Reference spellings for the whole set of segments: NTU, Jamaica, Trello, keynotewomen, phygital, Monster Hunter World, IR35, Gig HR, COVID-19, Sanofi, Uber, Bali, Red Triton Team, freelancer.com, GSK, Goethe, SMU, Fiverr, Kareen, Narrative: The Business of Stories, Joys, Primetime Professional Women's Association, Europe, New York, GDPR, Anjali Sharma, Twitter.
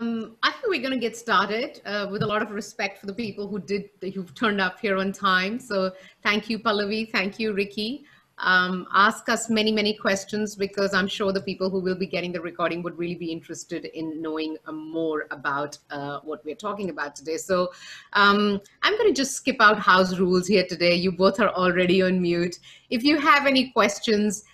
I think we're going to get started with a lot of respect for the people who've turned up here on time. So thank you, Pallavi. Thank you, Ricky. Ask us many questions, because I'm sure the people who will be getting the recording would really be interested in knowing more about what we're talking about today. So I'm going to just skip out house rules here today. You both are already on mute. If you have any questions,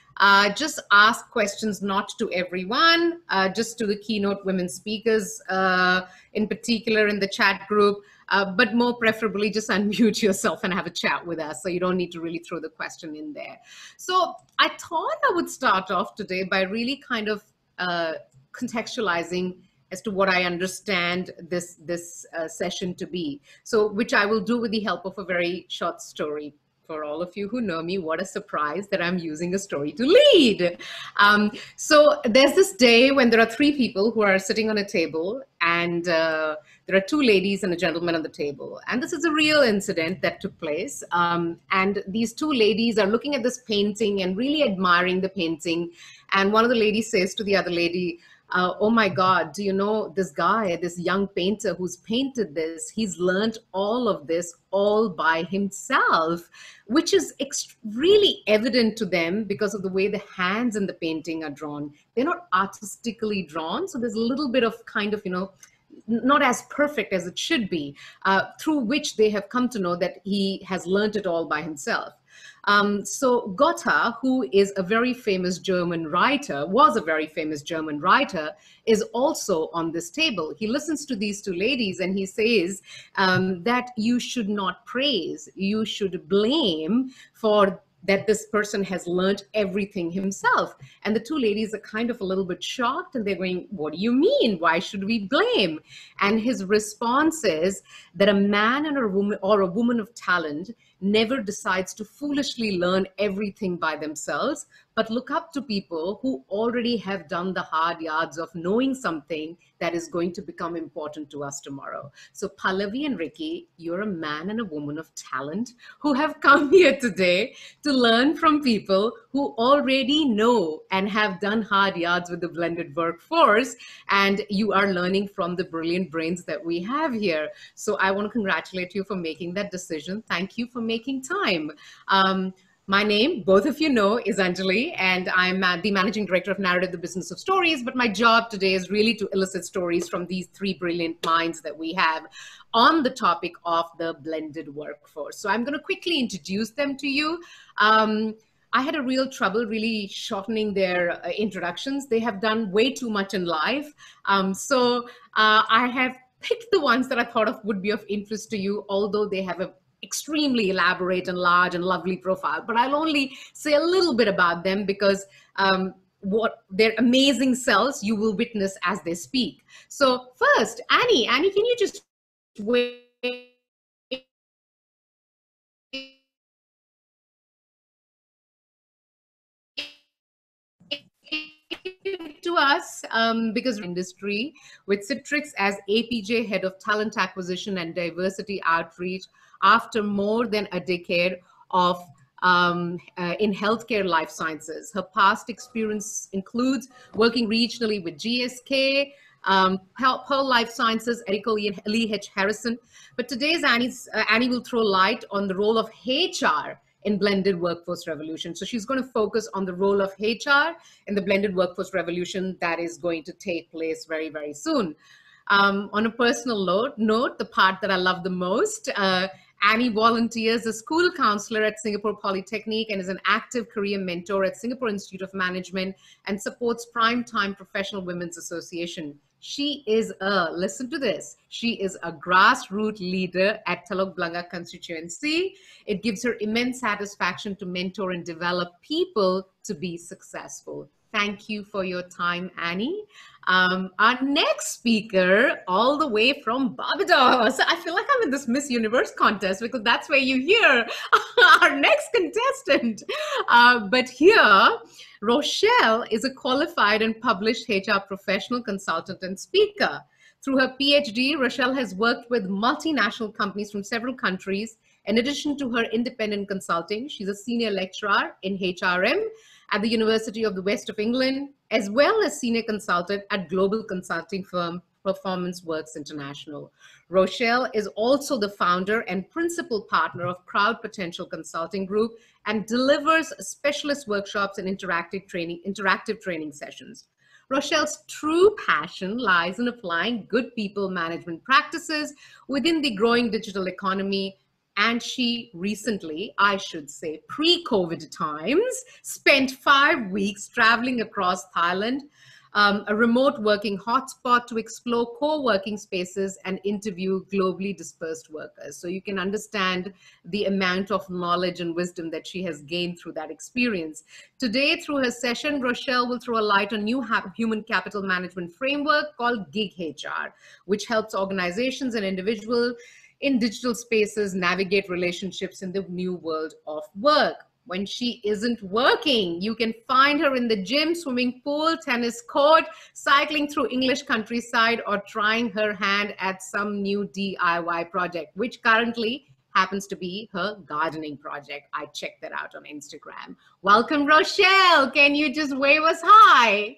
just ask questions, not to everyone, just to the keynote women speakers in particular in the chat group. But more preferably, just unmute yourself and have a chat with us, so you don't need to really throw the question in there. So I thought I would start off today by really kind of contextualizing as to what I understand this session to be. So, which I will do with the help of a very short story. For all of you who know me, what a surprise that I'm using a story to lead. So there's this day when there are three people who are sitting on a table, and there are two ladies and a gentleman on the table. And this is a real incident that took place. And these two ladies are looking at this painting and really admiring the painting. And one of the ladies says to the other lady, oh my God, do you know this guy, this young painter who's painted this, he's learned all of this all by himself, which is really evident to them because of the way the hands in the painting are drawn. They're not artistically drawn. So there's a little bit of kind of, you know, not as perfect as it should be, through which they have come to know that he has learned it all by himself. So Goethe, who is a very famous German writer, is also on this table. He listens to these two ladies and he says that you should not praise, you should blame, for that this person has learned everything himself. And the two ladies are kind of a little bit shocked and they're going, what do you mean? Why should we blame? And his response is that a man and a woman, or a woman of talent, never decides to foolishly learn everything by themselves, but look up to people who already have done the hard yards of knowing something that is going to become important to us tomorrow. So Pallavi and Ricky, you're a man and a woman of talent who have come here today to learn from people who already know and have done hard yards with the blended workforce, and you are learning from the brilliant brains that we have here. So I want to congratulate you for making that decision. Thank you for making time. My name, both of you know, is Anjali, and I'm the Managing Director of Narrative: The Business of Stories, but my job today is really to elicit stories from these three brilliant minds that we have on the topic of the blended workforce. So I'm going to quickly introduce them to you. I had a real trouble really shortening their introductions. They have done way too much in life. I have picked the ones that I thought of would be of interest to you, although they have a extremely elaborate and large and lovely profile, but I'll only say a little bit about them because what their amazing selves you will witness as they speak. So first, Annie, can you just wait? To us because industry with Citrix as APJ Head of Talent Acquisition and Diversity Outreach after more than a decade of in healthcare life sciences. Her past experience includes working regionally with GSK, Pearl Life Sciences, Erico Lee H. Harrison. But today's Annie will throw light on the role of HR in blended workforce revolution. So she's going to focus on the role of HR in the blended workforce revolution that is going to take place very, very soon. On a personal note, the part that I love the most, Annie volunteers as school counselor at Singapore Polytechnic and is an active career mentor at Singapore Institute of Management and supports Primetime Professional Women's Association. She is listen to this, she is a grassroots leader at Telok Blangah constituency. It gives her immense satisfaction to mentor and develop people to be successful. Thank you for your time, Annie. Our next speaker, all the way from Barbados. I feel like I'm in this Miss Universe contest because that's where you hear our next contestant. But here, Rochelle is a qualified and published HR professional, consultant, and speaker. Through her PhD, Rochelle has worked with multinational companies from several countries. In addition to her independent consulting, she's a senior lecturer in HRM at the University of the West of England, as well as senior consultant at global consulting firm Performance Works International. Rochelle is also the founder and principal partner of Crowd Potential Consulting Group and delivers specialist workshops and interactive training sessions. Rochelle's true passion lies in applying good people management practices within the growing digital economy. And she recently, I should say pre-COVID times, spent 5 weeks traveling across Thailand, a remote working hotspot, to explore co-working spaces and interview globally dispersed workers. So you can understand the amount of knowledge and wisdom that she has gained through that experience. Today, through her session, Rochelle will throw a light on new human capital management framework called Gig HR, which helps organizations and individuals in digital spaces navigate relationships in the new world of work. When she isn't working, you can find her in the gym, swimming pool, tennis court, cycling through English countryside, or trying her hand at some new DIY project, which currently happens to be her gardening project. I checked that out on Instagram. Welcome, Rochelle. Can you just wave us hi?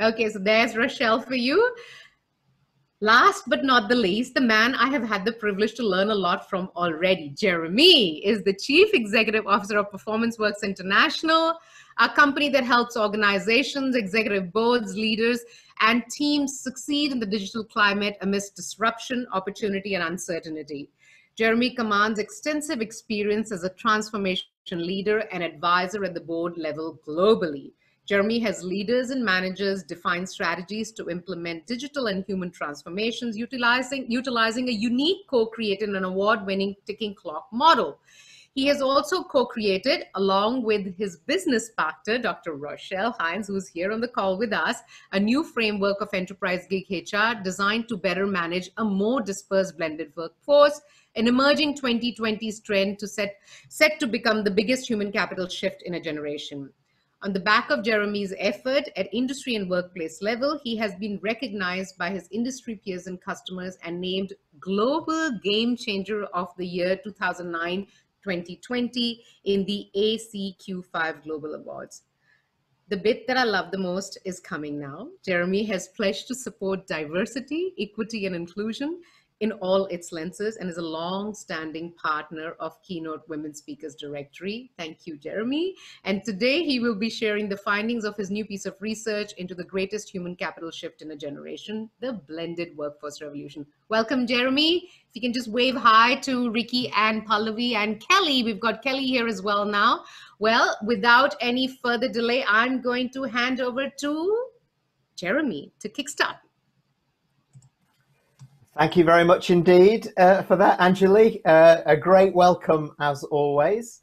Okay, so there's Rochelle for you. Last but not the least, the man I have had the privilege to learn a lot from already, Jeremy, is the Chief Executive Officer of Performance Works International, a company that helps organizations, executive boards, leaders, and teams succeed in the digital climate amidst disruption, opportunity, and uncertainty. Jeremy commands extensive experience as a transformation leader and advisor at the board level globally. Jeremy has leaders and managers define strategies to implement digital and human transformations, utilizing a unique co-created and award-winning ticking clock model. He has also co-created, along with his business partner, Dr. Rochelle Haynes, who's here on the call with us, a new framework of enterprise gig HR designed to better manage a more dispersed blended workforce, an emerging 2020s trend to set to become the biggest human capital shift in a generation. On the back of Jeremy's effort at industry and workplace level, he has been recognized by his industry peers and customers and named Global Game Changer of the Year 2009-2020 in the ACQ5 Global Awards. The bit that I love the most is coming now. Jeremy has pledged to support diversity, equity, and inclusion in all its lenses and is a long-standing partner of Keynote Women Speakers Directory. Thank you, Jeremy. And today he will be sharing the findings of his new piece of research into the greatest human capital shift in a generation, the blended workforce revolution. Welcome, Jeremy. If you can just wave hi to Ricky and Pallavi and Kelly. We've got Kelly here as well now. Well, without any further delay, I'm going to hand over to Jeremy to kickstart. Thank you very much indeed for that, Anjali. A great welcome as always.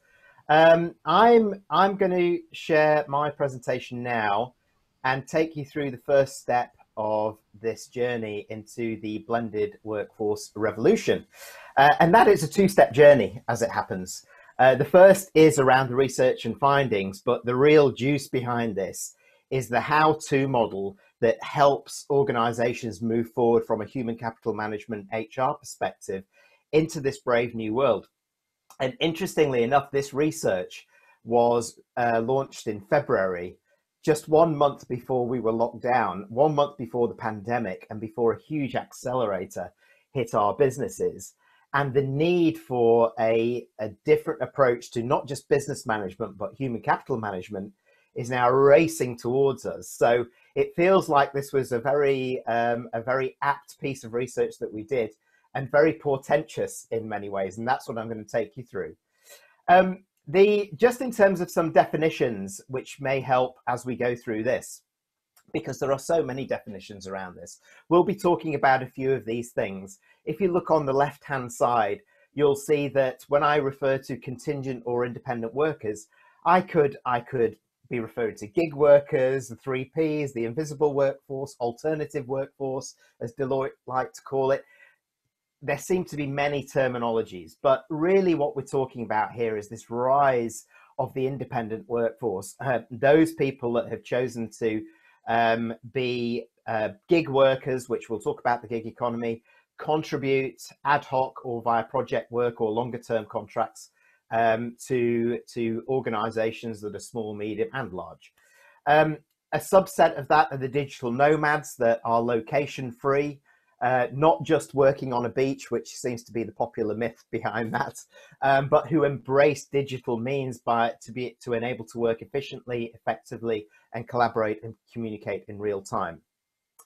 I'm going to share my presentation now and take you through the first step of this journey into the blended workforce revolution. And that is a two-step journey as it happens. The first is around the research and findings, but the real juice behind this is the how-to model that helps organizations move forward from a human capital management HR perspective into this brave new world. And interestingly enough, this research was launched in February, just 1 month before we were locked down, 1 month before the pandemic and before a huge accelerator hit our businesses. And the need for a different approach to not just business management, but human capital management is now racing towards us. So it feels like this was a very apt piece of research that we did and very portentous in many ways. And that's what I'm going to take you through. Just in terms of some definitions, which may help as we go through this, because there are so many definitions around this. We'll be talking about a few of these things. If you look on the left-hand side, you'll see that when I refer to contingent or independent workers, I could be referred to gig workers, the 3Ps, the invisible workforce, alternative workforce, as Deloitte like to call it. There seem to be many terminologies, but really what we're talking about here is this rise of the independent workforce. Those people that have chosen to be gig workers, which we'll talk about the gig economy, contribute ad hoc or via project work or longer term contracts to organizations that are small, medium and large. A subset of that are the digital nomads that are location free, not just working on a beach, which seems to be the popular myth behind that, but who embrace digital means to enable to work efficiently, effectively, and collaborate and communicate in real time.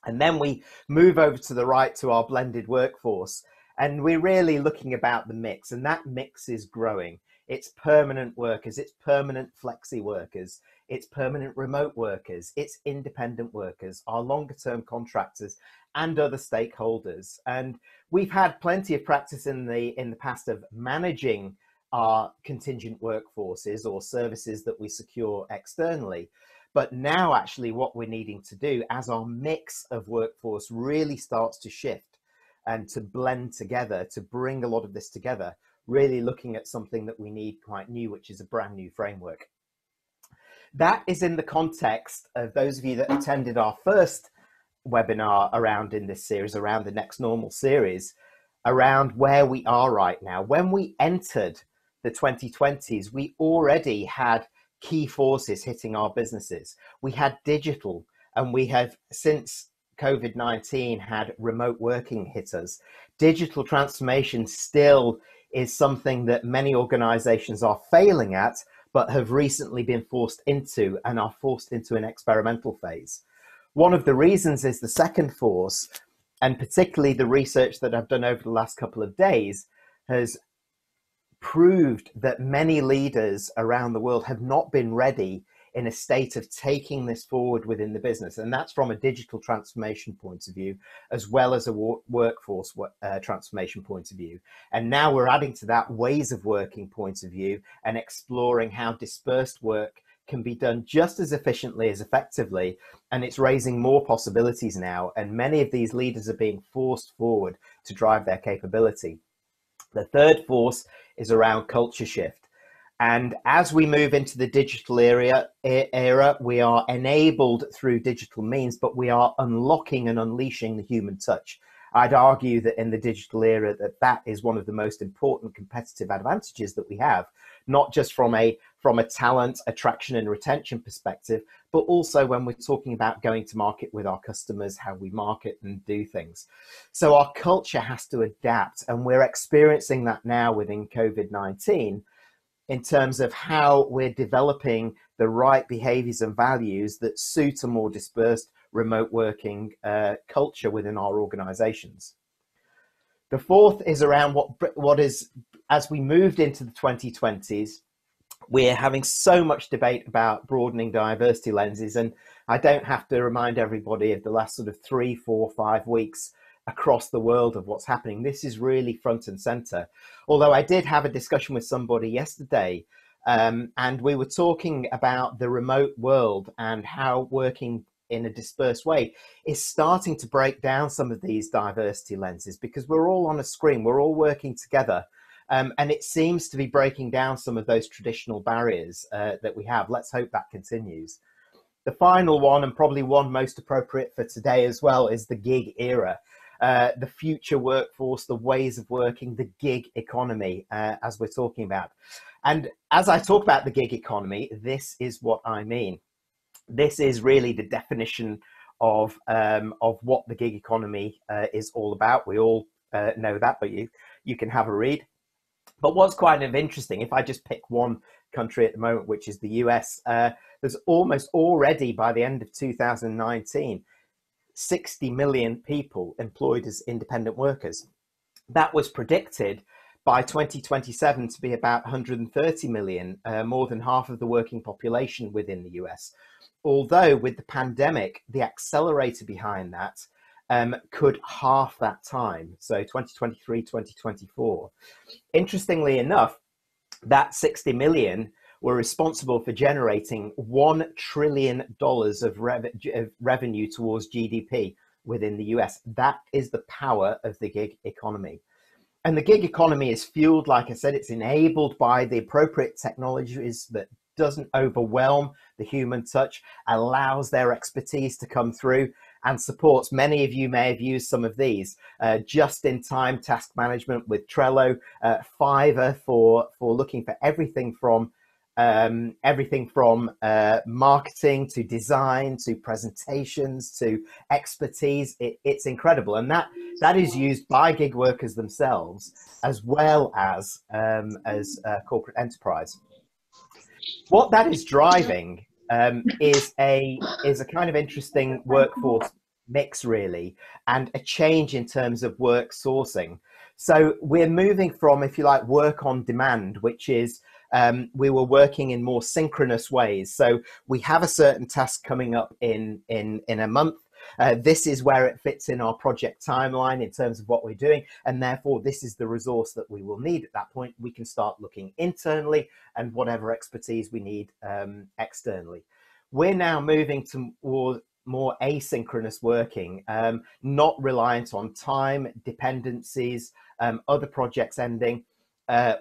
And then we move over to the right to our blended workforce, and we're really looking about the mix, and that mix is growing. It's permanent workers, it's permanent flexi workers, it's permanent remote workers, it's independent workers, our longer term contractors and other stakeholders. And we've had plenty of practice in the past of managing our contingent workforces or services that we secure externally. But now actually what we're needing to do as our mix of workforce really starts to shift and to blend together, to bring a lot of this together, really looking at something that we need quite new, which is a brand new framework. That is in the context of those of you that attended our first webinar around in this series, around the Next Normal series, around where we are right now. When we entered the 2020s, we already had key forces hitting our businesses. We had digital, and we have since COVID-19 had remote working hit us. Digital transformation still is something that many organizations are failing at, but have recently been forced into and are forced into an experimental phase. One of the reasons is the second force, and particularly the research that I've done over the last couple of days has proved that many leaders around the world have not been ready in a state of taking this forward within the business. And that's from a digital transformation point of view, as well as a workforce transformation point of view. And now we're adding to that ways of working point of view and exploring how dispersed work can be done just as efficiently as effectively. And it's raising more possibilities now. And many of these leaders are being forced forward to drive their capability. The third force is around culture shift. And as we move into the digital era, we are enabled through digital means, but we are unlocking and unleashing the human touch. I'd argue that in the digital era, that is one of the most important competitive advantages that we have, not just from a talent, attraction and retention perspective, but also when we're talking about going to market with our customers, how we market and do things. So our culture has to adapt, and we're experiencing that now within COVID-19 in terms of how we're developing the right behaviors and values that suit a more dispersed remote working culture within our organizations. The fourth is around what is, as we moved into the 2020s, we're having so much debate about broadening diversity lenses. And I don't have to remind everybody of the last sort of 3, 4, 5 weeks across the world of what's happening. This is really front and center. Although I did have a discussion with somebody yesterday and we were talking about the remote world and how working in a dispersed way is starting to break down some of these diversity lenses, because we're all on a screen, we're all working together. And it seems to be breaking down some of those traditional barriers that we have. Let's hope that continues. The final one, and probably one most appropriate for today as well, is the gig era. The future workforce, the ways of working, the gig economy, as we're talking about. And as I talk about the gig economy, this is what I mean. This is really the definition of what the gig economy is all about. We all know that, but you can have a read. But what's quite interesting, if I just pick one country at the moment, which is the US, there's almost already by the end of 2019, 60 million people employed as independent workers. That was predicted by 2027 to be about 130 million, more than half of the working population within the US. Although with the pandemic, the accelerator behind that could half that time. So 2023, 2024. Interestingly enough, that 60 million were responsible for generating $1 trillion of revenue towards GDP within the US. That is the power of the gig economy. And the gig economy is fueled, like I said, it's enabled by the appropriate technologies that doesn't overwhelm the human touch, allows their expertise to come through and supports. Many of you may have used some of these, just-in-time task management with Trello, Fiverr for looking for everything from everything from marketing to design to presentations to expertise. It's incredible, and that is used by gig workers themselves as well as corporate enterprise. What that is driving is a kind of interesting workforce mix, really, and a change in terms of work sourcing. So we're moving from, if you like, work on demand, which is we were working in more synchronous ways. So we have a certain task coming up in a month. This is where it fits in our project timeline in terms of what we're doing, and therefore this is the resource that we will need at that point. We can start looking internally and whatever expertise we need externally. We're now moving towards more asynchronous working, not reliant on time, dependencies, other projects ending,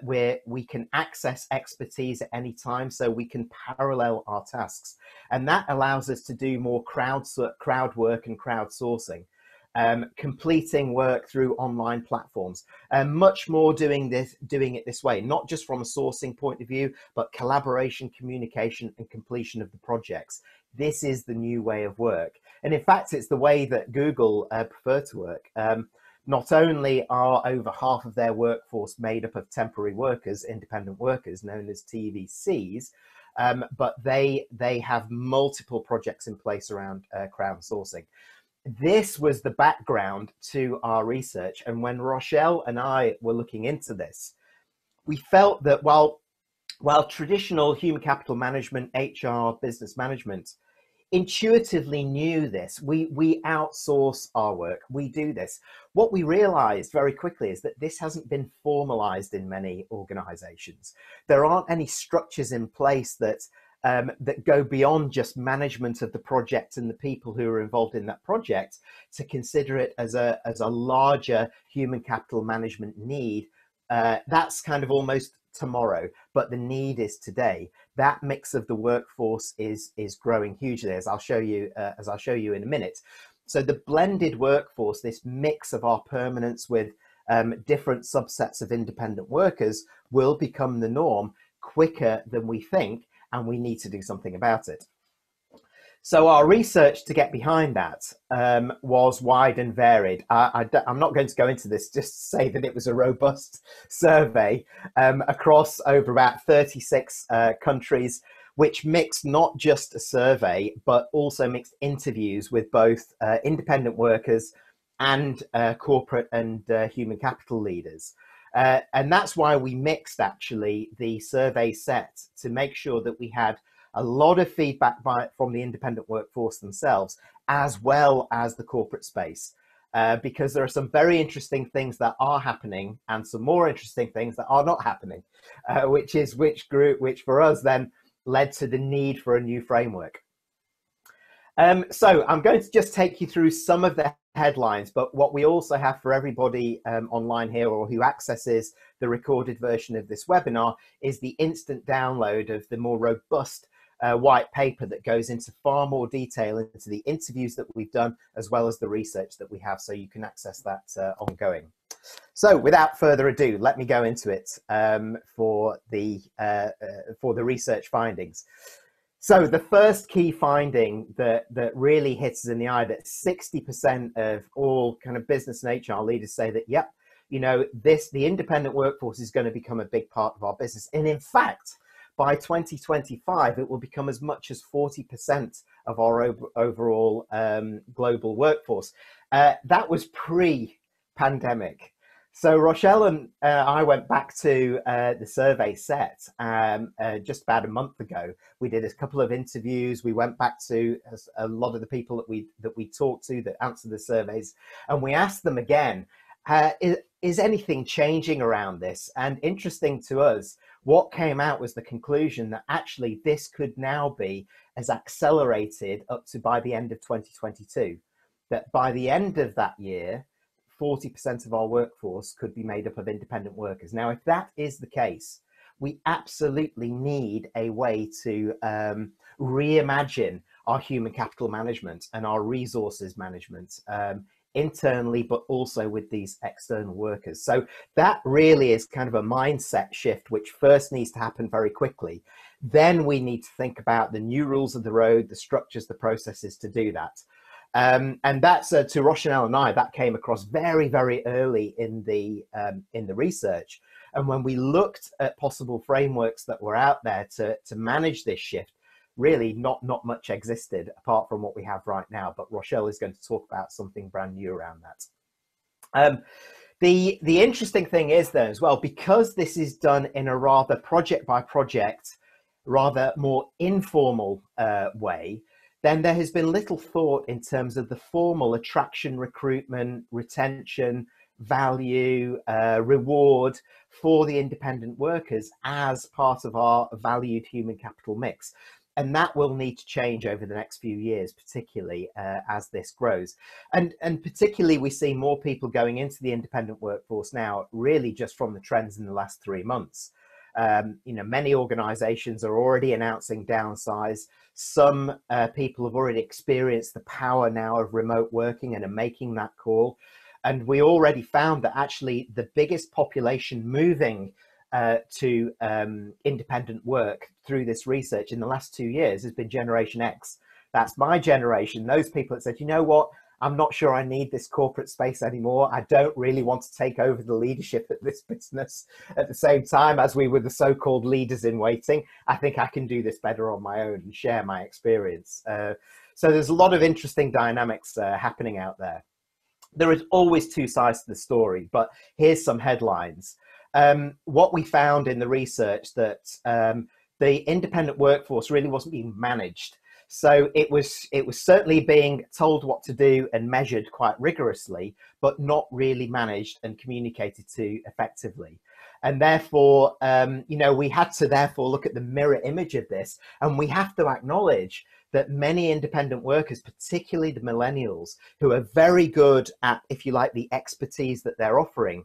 where we can access expertise at any time, so we can parallel our tasks. And that allows us to do more crowd work and crowdsourcing, completing work through online platforms, and much more doing it this way, not just from a sourcing point of view, but collaboration, communication, and completion of the projects. This is the new way of work. And in fact, it's the way that Google prefer to work. Not only are over half of their workforce made up of temporary workers, independent workers, known as TVCs, but they have multiple projects in place around crowdsourcing. This was the background to our research. And when Rochelle and I were looking into this, we felt that while traditional human capital management, HR, business management, intuitively knew this, we outsource our work, we do this. What we realized very quickly is that this hasn't been formalized in many organizations. There aren't any structures in place that go beyond just management of the project and the people who are involved in that project to consider it as a larger human capital management need. That's kind of almost tomorrow, but the need is today. That mix of the workforce is growing hugely, as I'll show you in a minute. So the blended workforce, this mix of our permanence with different subsets of independent workers, will become the norm quicker than we think, and we need to do something about it. So our research to get behind that was wide and varied. I'm not going to go into this, just to say that it was a robust survey across over about 36 countries, which mixed not just a survey, but also mixed interviews with both independent workers and corporate and human capital leaders. And that's why we mixed, actually, the survey set to make sure that we had a lot of feedback from the independent workforce themselves, as well as the corporate space, because there are some very interesting things that are happening and some more interesting things that are not happening, which for us then led to the need for a new framework. So I'm going to just take you through some of the headlines, but what we also have for everybody online here, or who accesses the recorded version of this webinar, is the instant download of the more robust white paper that goes into far more detail into the interviews that we've done, as well as the research that we have, so you can access that ongoing. So without further ado, let me go into it for the research findings. So the first key finding that really hits us in the eye, that 60% of all kind of business and HR leaders say that, yep, you know, the independent workforce is going to become a big part of our business. And in fact, by 2025, it will become as much as 40% of our overall global workforce. That was pre-pandemic. So Rochelle and I went back to the survey set just about a month ago. We did a couple of interviews. We went back to a lot of the people that we talked to that answered the surveys, and we asked them again, is anything changing around this? And interesting to us, what came out was the conclusion that actually this could now be as accelerated up to by the end of 2022, that by the end of that year, 40% of our workforce could be made up of independent workers. Now, if that is the case, we absolutely need a way to reimagine our human capital management and our resources management internally, but also with these external workers. So that really is kind of a mindset shift, which first needs to happen very quickly. Then we need to think about the new rules of the road, the structures, the processes to do that. And that's to Rochelle and I, that came across very, very early in the research. And when we looked at possible frameworks that were out there to manage this shift, really not much existed apart from what we have right now, but Rochelle is going to talk about something brand new around that. The interesting thing is though as well, because this is done in a rather project by project, rather more informal way, then there has been little thought in terms of the formal attraction, recruitment, retention, value, reward for the independent workers as part of our valued human capital mix. And that will need to change over the next few years, particularly as this grows. And particularly we see more people going into the independent workforce now, really just from the trends in the last 3 months. You know, many organizations are already announcing downsize. Some people have already experienced the power now of remote working and are making that call. And we already found that actually the biggest population moving to independent work through this research in the last 2 years has been Generation X. That's my generation. Those people that said, you know what, I'm not sure I need this corporate space anymore. I don't really want to take over the leadership at this business at the same time as we were the so-called leaders in waiting. I think I can do this better on my own and share my experience. So there's a lot of interesting dynamics happening out there. There is always two sides to the story, but here's some headlines. What we found in the research that the independent workforce really wasn't being managed. So it was certainly being told what to do and measured quite rigorously, but not really managed and communicated to effectively. And therefore, you know, we had to therefore look at the mirror image of this, and we have to acknowledge that many independent workers, particularly the millennials, who are very good at, if you like, the expertise that they're offering,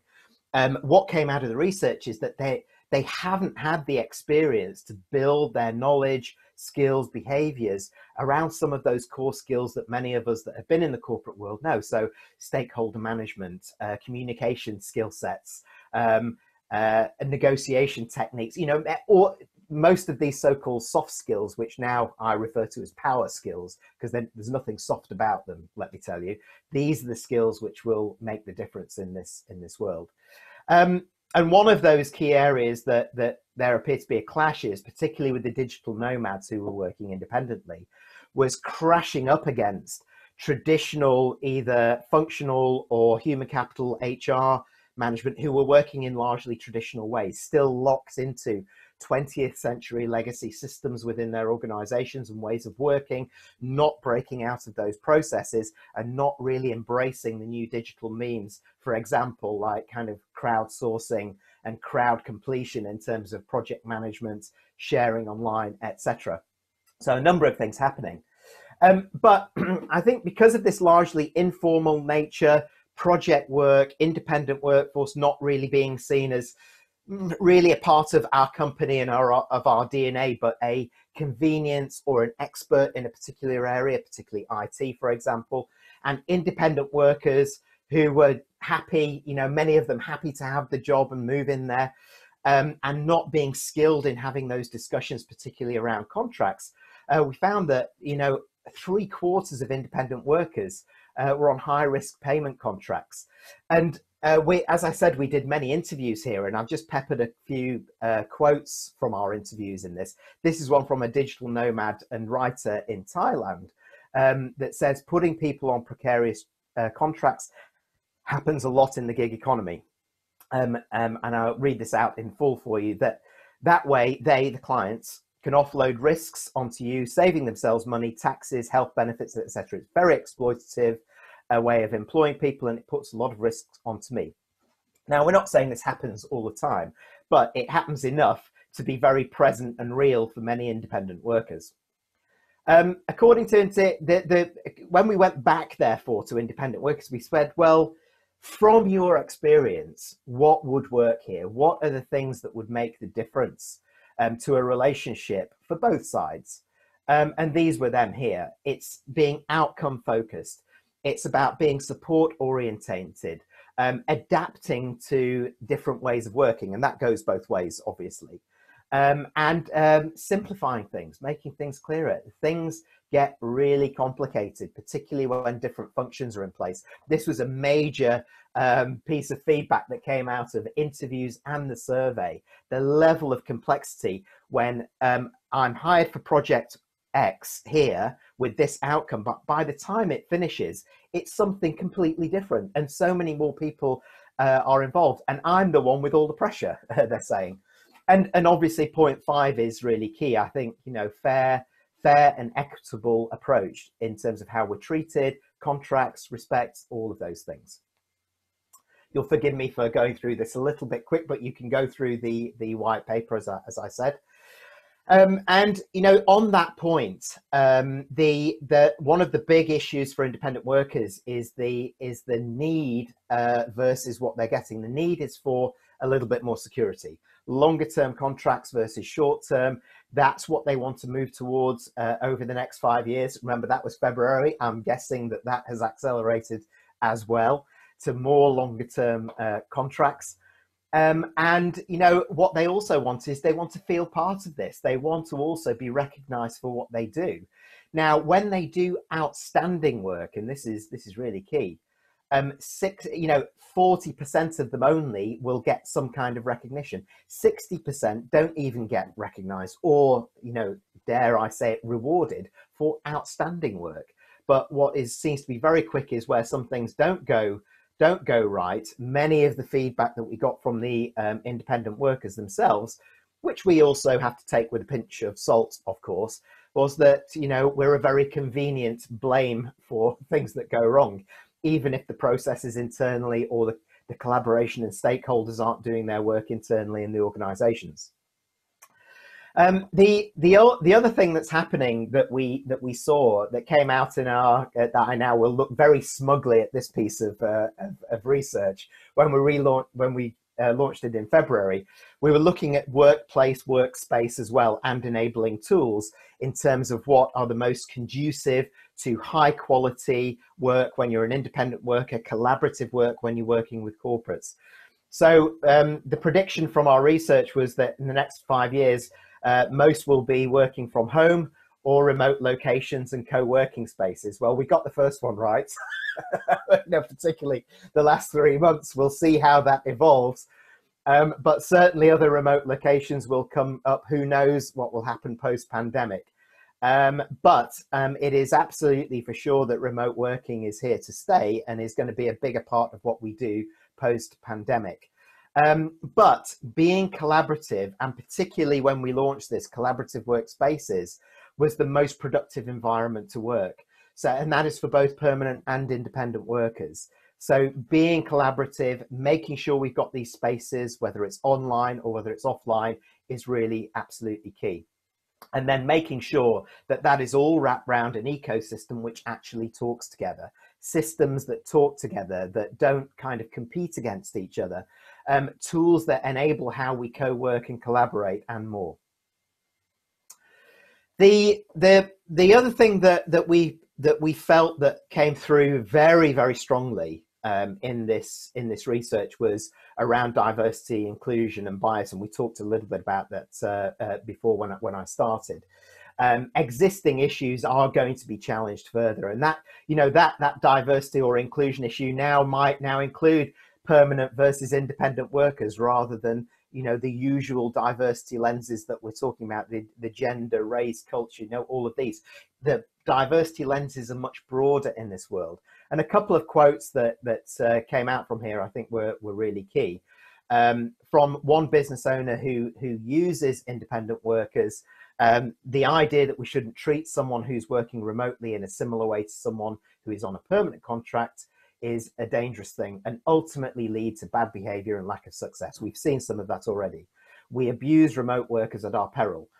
what came out of the research is that they haven't had the experience to build their knowledge, skills, behaviors around some of those core skills that many of us that have been in the corporate world know. So stakeholder management, communication skill sets, and negotiation techniques, you know, or most of these so-called soft skills, which now I refer to as power skills, because there's nothing soft about them, let me tell you. These are the skills which will make the difference in this world. And one of those key areas that there appeared to be a clash is, particularly with the digital nomads who were working independently, was crashing up against traditional either functional or human capital HR management who were working in largely traditional ways, still locked into 20th century legacy systems within their organizations and ways of working, not breaking out of those processes and not really embracing the new digital means, for example, like kind of crowdsourcing and crowd completion in terms of project management, sharing online, etc. So a number of things happening. But I think because of this largely informal nature, project work, independent workforce not really being seen as really a part of our company and of our DNA, but a convenience or an expert in a particular area, particularly IT, for example, and independent workers who were happy, you know, many of them happy to have the job and move in there, and not being skilled in having those discussions, particularly around contracts. We found that, you know, 3/4 of independent workers were on high-risk payment contracts. And we, as I said, we did many interviews here, and I've just peppered a few quotes from our interviews in this. This is one from a digital nomad and writer in Thailand that says, putting people on precarious contracts happens a lot in the gig economy. And I'll read this out in full for you, that way they, the clients, can offload risks onto you, saving themselves money, taxes, health benefits, etc. It's very exploitative a way of employing people, and it puts a lot of risks onto me. Now, we're not saying this happens all the time, but it happens enough to be very present and real for many independent workers. According to when we went back, therefore, to independent workers, we said, well, from your experience, what would work here? What are the things that would make the difference to a relationship for both sides? And these were them here. It's being outcome focused. It's about being support orientated, adapting to different ways of working, and that goes both ways, obviously, and simplifying things, making things clearer. Things get really complicated, particularly when different functions are in place. This was a major piece of feedback that came out of interviews and the survey. The level of complexity when I'm hired for project X here with this outcome, but by the time it finishes, it's something completely different, and so many more people are involved, and I'm the one with all the pressure, they're saying. And obviously point 5 is really key. I think, you know, fair and equitable approach in terms of how we're treated, contracts, respect, all of those things. You'll forgive me for going through this a little bit quick, but you can go through the white paper, as I said. And, you know, on that point, one of the big issues for independent workers is the need versus what they're getting. The need is for a little bit more security. Longer term contracts versus short term. That's what they want to move towards over the next 5 years. Remember, that was February. I'm guessing that that has accelerated as well to more longer term contracts. And, you know, what they also want is they want to feel part of this. They want to also be recognized for what they do. Now, when they do outstanding work, and this is really key, 40% of them only will get some kind of recognition. 60% don't even get recognized or, you know, dare I say it, rewarded for outstanding work. But what seems to be very quick is where some things don't go right. Many of the feedback that we got from the independent workers themselves, which we also have to take with a pinch of salt, of course, was that, you know, we're a very convenient blame for things that go wrong, even if the processes internally or the collaboration and stakeholders aren't doing their work internally in the organizations. The other thing that's happening that we saw that came out in our, that I now will look very smugly at this piece of research, when we launched it in February, we were looking at workspace as well, and enabling tools in terms of what are the most conducive to high quality work when you're an independent worker, collaborative work when you're working with corporates. So the prediction from our research was that in the next 5 years, most will be working from home or remote locations and co-working spaces. Well, we got the first one right. No, particularly the last 3 months. We'll see how that evolves. But certainly other remote locations will come up. Who knows what will happen post-pandemic. But it is absolutely for sure that remote working is here to stay and is going to be a bigger part of what we do post-pandemic. But being collaborative, and particularly when we launched this, collaborative workspaces was the most productive environment to work. So, and that is for both permanent and independent workers. So being collaborative, making sure we've got these spaces, whether it's online or whether it's offline, is really absolutely key. And then making sure that that is all wrapped around an ecosystem which actually talks together, systems that talk together, that don't kind of compete against each other, tools that enable how we co-work and collaborate, and more. The other thing that we felt that came through very, very strongly in this research was around diversity, inclusion and bias. And we talked a little bit about that before when I started. Existing issues are going to be challenged further. And that, you know, that diversity or inclusion issue might now include permanent versus independent workers, rather than, you know, the usual diversity lenses that we're talking about, the gender, race, culture, you know, all of these. The diversity lenses are much broader in this world. And a couple of quotes that came out from here I think were really key. From one business owner who uses independent workers, the idea that we shouldn't treat someone who's working remotely in a similar way to someone who is on a permanent contract is a dangerous thing and ultimately lead to bad behavior and lack of success. We've seen some of that already. We abuse remote workers at our peril.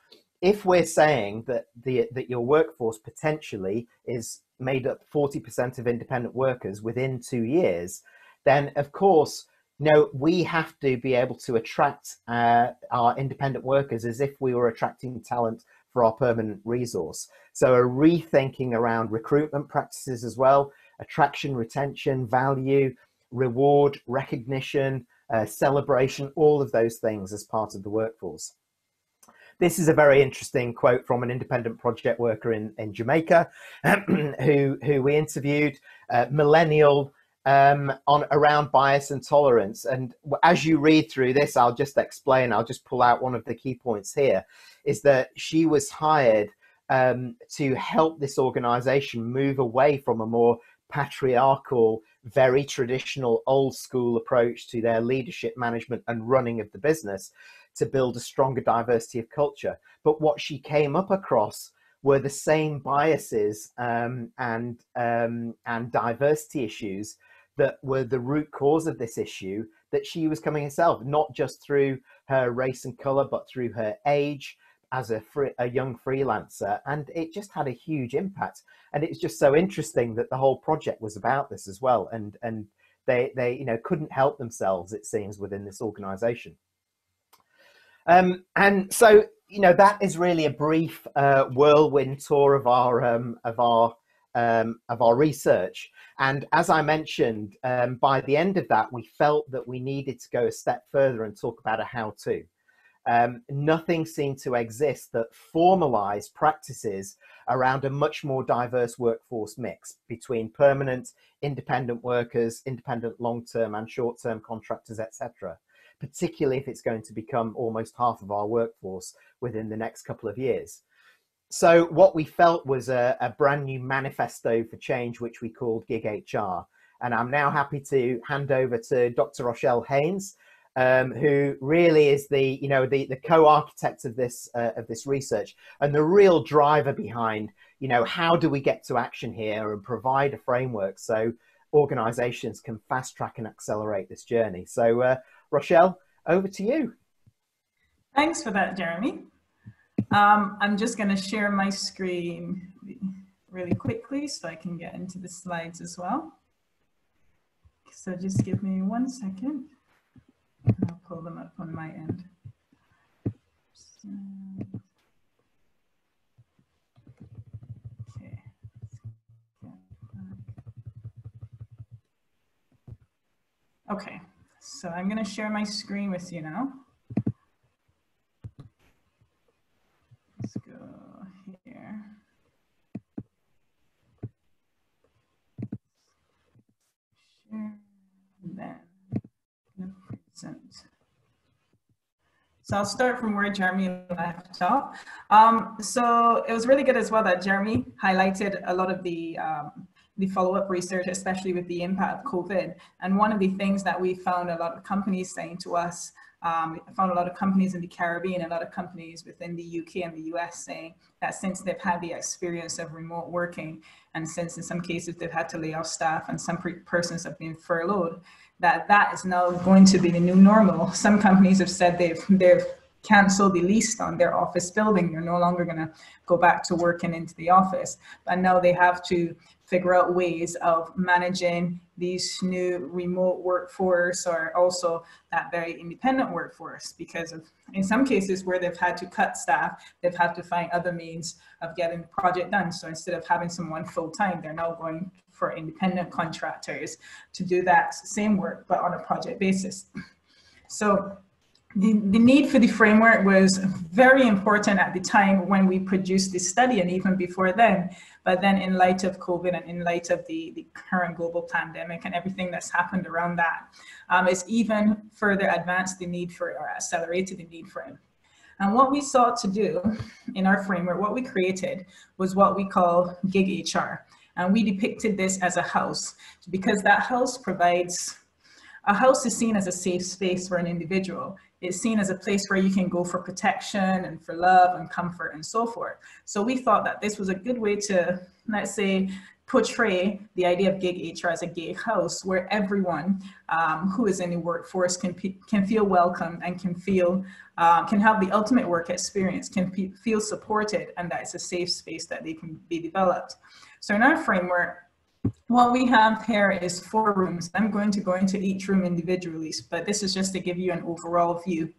If we're saying that that your workforce potentially is made up 40% of independent workers within 2 years, then of course, you know, we have to be able to attract our independent workers as if we were attracting talent for our permanent resource. So a rethinking around recruitment practices as well, attraction, retention, value, reward, recognition, celebration, all of those things as part of the workforce. This is a very interesting quote from an independent project worker in Jamaica who we interviewed, millennial, on around bias and tolerance. And as you read through this, I'll just explain, I'll just pull out one of the key points here, is that she was hired to help this organization move away from a more patriarchal, very traditional, old school approach to their leadership, management and running of the business, to build a stronger diversity of culture. But what she came up across were the same biases and diversity issues that were the root cause of this issue that she was coming herself, not just through her race and color, but through her age as a young freelancer. And it just had a huge impact. And it's just so interesting that the whole project was about this as well. And they you know, couldn't help themselves, it seems, within this organization. And so, you know, that is really a brief whirlwind tour of our research. And as I mentioned, by the end of that, we felt that we needed to go a step further and talk about a how-to. Nothing seemed to exist that formalized practices around a much more diverse workforce mix between permanent, independent workers, independent long-term and short-term contractors, etc., particularly if it's going to become almost half of our workforce within the next couple of years. So what we felt was a brand new manifesto for change, which we called Gig HR. And I'm now happy to hand over to Dr. Rochelle Haynes, who really is the, you know, the co-architect of this research and the real driver behind, you know, how do we get to action here and provide a framework so organizations can fast track and accelerate this journey. So Rochelle, over to you. Thanks for that, Jeremy. I'm just going to share my screen really quickly so I can get into the slides as well. So just give me 1 second. I'll pull them up on my end. So, okay. Okay. So I'm going to share my screen with you now. Let's go here. Share, and then I'm going to present. So I'll start from where Jeremy left off. So it was really good as well that Jeremy highlighted a lot of the follow-up research, especially with the impact of COVID. And one of the things that we found a lot of companies saying to us, I found a lot of companies in the Caribbean, a lot of companies within the UK and the US saying that since they've had the experience of remote working, and since in some cases they've had to lay off staff and some persons have been furloughed, that is now going to be the new normal. Some companies have said they've cancel the lease on their office building. You're no longer going to go back to working into the office. But now they have to figure out ways of managing these new remote workforce, or also that very independent workforce, because of, in some cases where they've had to cut staff, they've had to find other means of getting the project done. So instead of having someone full-time, they're now going for independent contractors to do that same work, but on a project basis. So the need for the framework was very important at the time when we produced this study, and even before then. But then in light of COVID and in light of the current global pandemic and everything that's happened around that, it's even further advanced the need for, or accelerated the need for it. And what we sought to do in our framework, what we created, was what we call Gig HR. And we depicted this as a house, because that house provides, a house is seen as a safe space for an individual. It's seen as a place where you can go for protection and for love and comfort and so forth. So we thought that this was a good way to, let's say, portray the idea of Gig HR as a gig house where everyone who is in the workforce can feel welcomed and can feel, can have the ultimate work experience, can feel supported, and that it's a safe space that they can be developed. So in our framework, what we have here is 4 rooms. I'm going to go into each room individually, but this is just to give you an overall view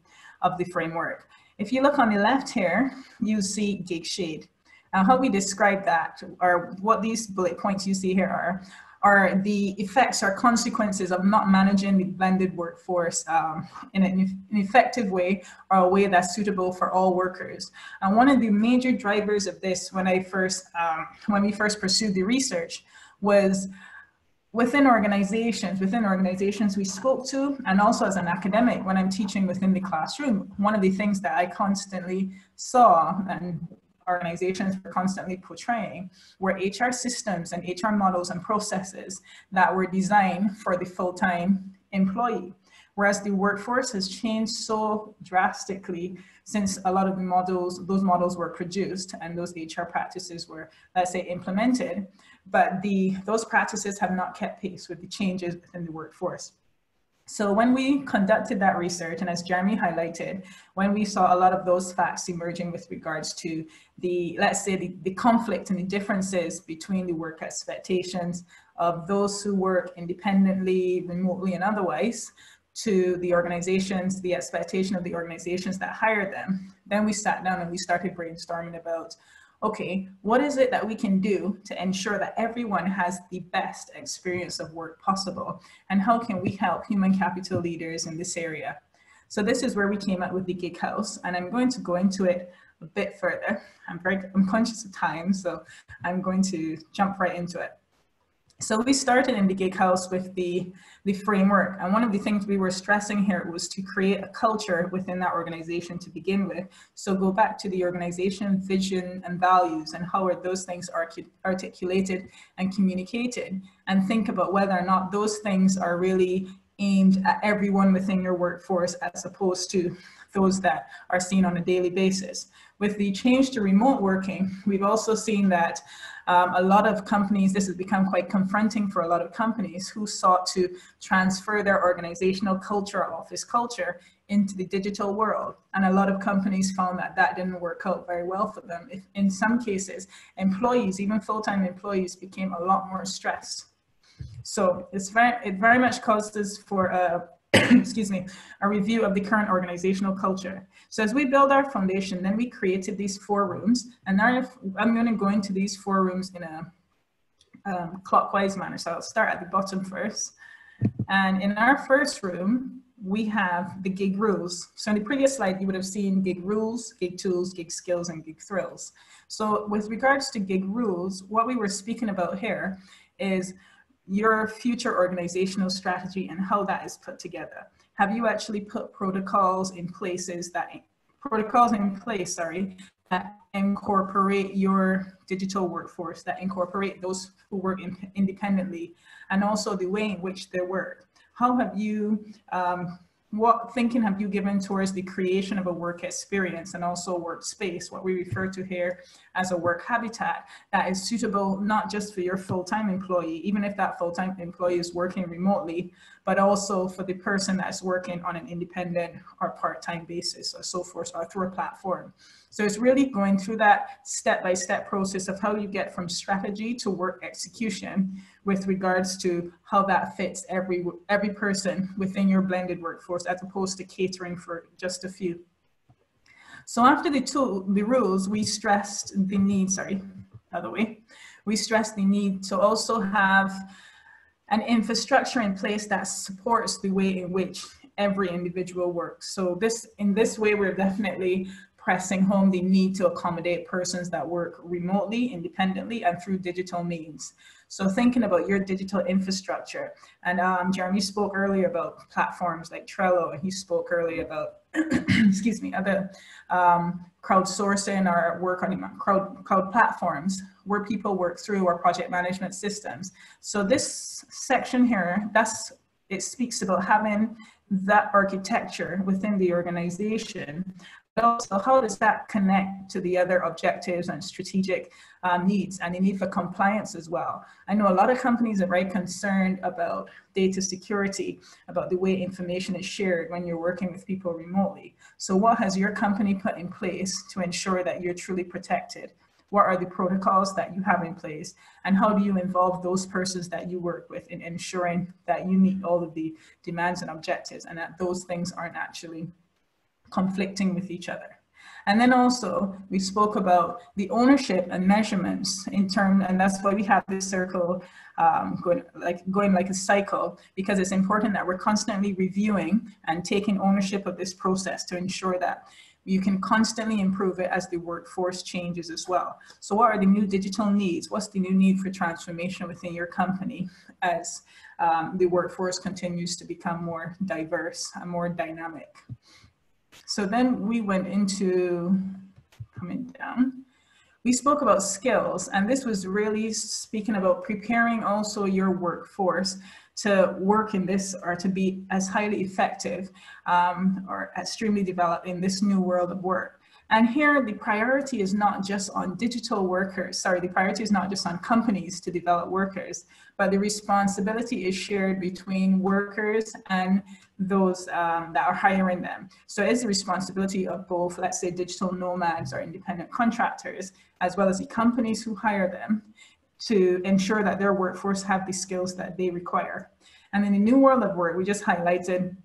of the framework. If you look on the left here, you see Gig Shade. How we describe that, or what these bullet points you see here are the effects or consequences of not managing the blended workforce in an effective way, or a way that's suitable for all workers. And one of the major drivers of this when we first pursued the research was within organizations we spoke to, and also as an academic when I'm teaching within the classroom, one of the things that I constantly saw and organizations were constantly portraying were HR systems and HR models and processes that were designed for the full-time employee. Whereas the workforce has changed so drastically since a lot of the models, those models were produced and those HR practices were, let's say, implemented, but those practices have not kept pace with the changes within the workforce. So when we conducted that research, and as Jeremy highlighted, when we saw a lot of those facts emerging with regards to the, let's say, the conflict and the differences between the work expectations of those who work independently, remotely, and otherwise, to the organizations, the expectation of the organizations that hire them, then we sat down and we started brainstorming about, okay, what is it that we can do to ensure that everyone has the best experience of work possible? And how can we help human capital leaders in this area? So this is where we came up with the Gig House, and I'm going to go into it a bit further. I'm conscious of time, so I'm going to jump right into it. So we started in the Gig House with the framework, and one of the things we were stressing here was to create a culture within that organization to begin with. So go back to the organization vision and values, and how are those things articulated and communicated, and think about whether or not those things are really aimed at everyone within your workforce as opposed to those that are seen on a daily basis. With the change to remote working, we've also seen that a lot of companies, this has become quite confronting for a lot of companies who sought to transfer their organizational culture, office culture, into the digital world. And a lot of companies found that that didn't work out very well for them. In some cases, employees, even full-time employees, became a lot more stressed. So it very much causes for a excuse me, a review of the current organizational culture. So as we build our foundation, then we created these four rooms, and now I'm going to go into these four rooms in a clockwise manner. So I'll start at the bottom first. And in our first room, we have the gig rules. So in the previous slide, you would have seen gig rules, gig tools, gig skills, and gig thrills. So with regards to gig rules, what we were speaking about here is your future organizational strategy and how that is put together. Have you actually put protocols in place that incorporate your digital workforce, that incorporate those who work independently, and also the way in which they work? How have you, what thinking have you given towards the creation of a work experience and also workspace, what we refer to here as a work habitat that is suitable not just for your full-time employee, even if that full-time employee is working remotely, but also for the person that's working on an independent or part-time basis or so forth, or through a platform. So it's really going through that step-by-step process of how you get from strategy to work execution with regards to how that fits every person within your blended workforce, as opposed to catering for just a few. So after the rules, we stressed the need, we stressed the need to also have an infrastructure in place that supports the way in which every individual works. So in this way, we're definitely pressing home the need to accommodate persons that work remotely, independently, and through digital means. So thinking about your digital infrastructure, and Jeremy spoke earlier about platforms like Trello, and he spoke earlier about, excuse me, other crowdsourcing or work on cloud platforms where people work through, or project management systems. So this section here, it speaks about having that architecture within the organization. But also, how does that connect to the other objectives and strategic needs, and the need for compliance as well? I know a lot of companies are very concerned about data security, about the way information is shared when you're working with people remotely. So what has your company put in place to ensure that you're truly protected? What are the protocols that you have in place? And how do you involve those persons that you work with in ensuring that you meet all of the demands and objectives, and that those things aren't actually conflicting with each other? And then also we spoke about the ownership and measurements in terms, and that's why we have this circle going like a cycle, because it's important that we're constantly reviewing and taking ownership of this process to ensure that you can constantly improve it as the workforce changes as well. So what are the new digital needs? What's the new need for transformation within your company as the workforce continues to become more diverse and more dynamic? So then we went into, coming down, we spoke about skills, and this was really speaking about preparing also your workforce to work in this, or to be as highly effective or extremely developed in this new world of work. And here the priority is not just on digital workers, sorry, the priority is not just on companies to develop workers, but the responsibility is shared between workers and those that are hiring them. So it's the responsibility of both, let's say, digital nomads or independent contractors, as well as the companies who hire them, to ensure that their workforce have the skills that they require. And in the new world of work, we just highlighted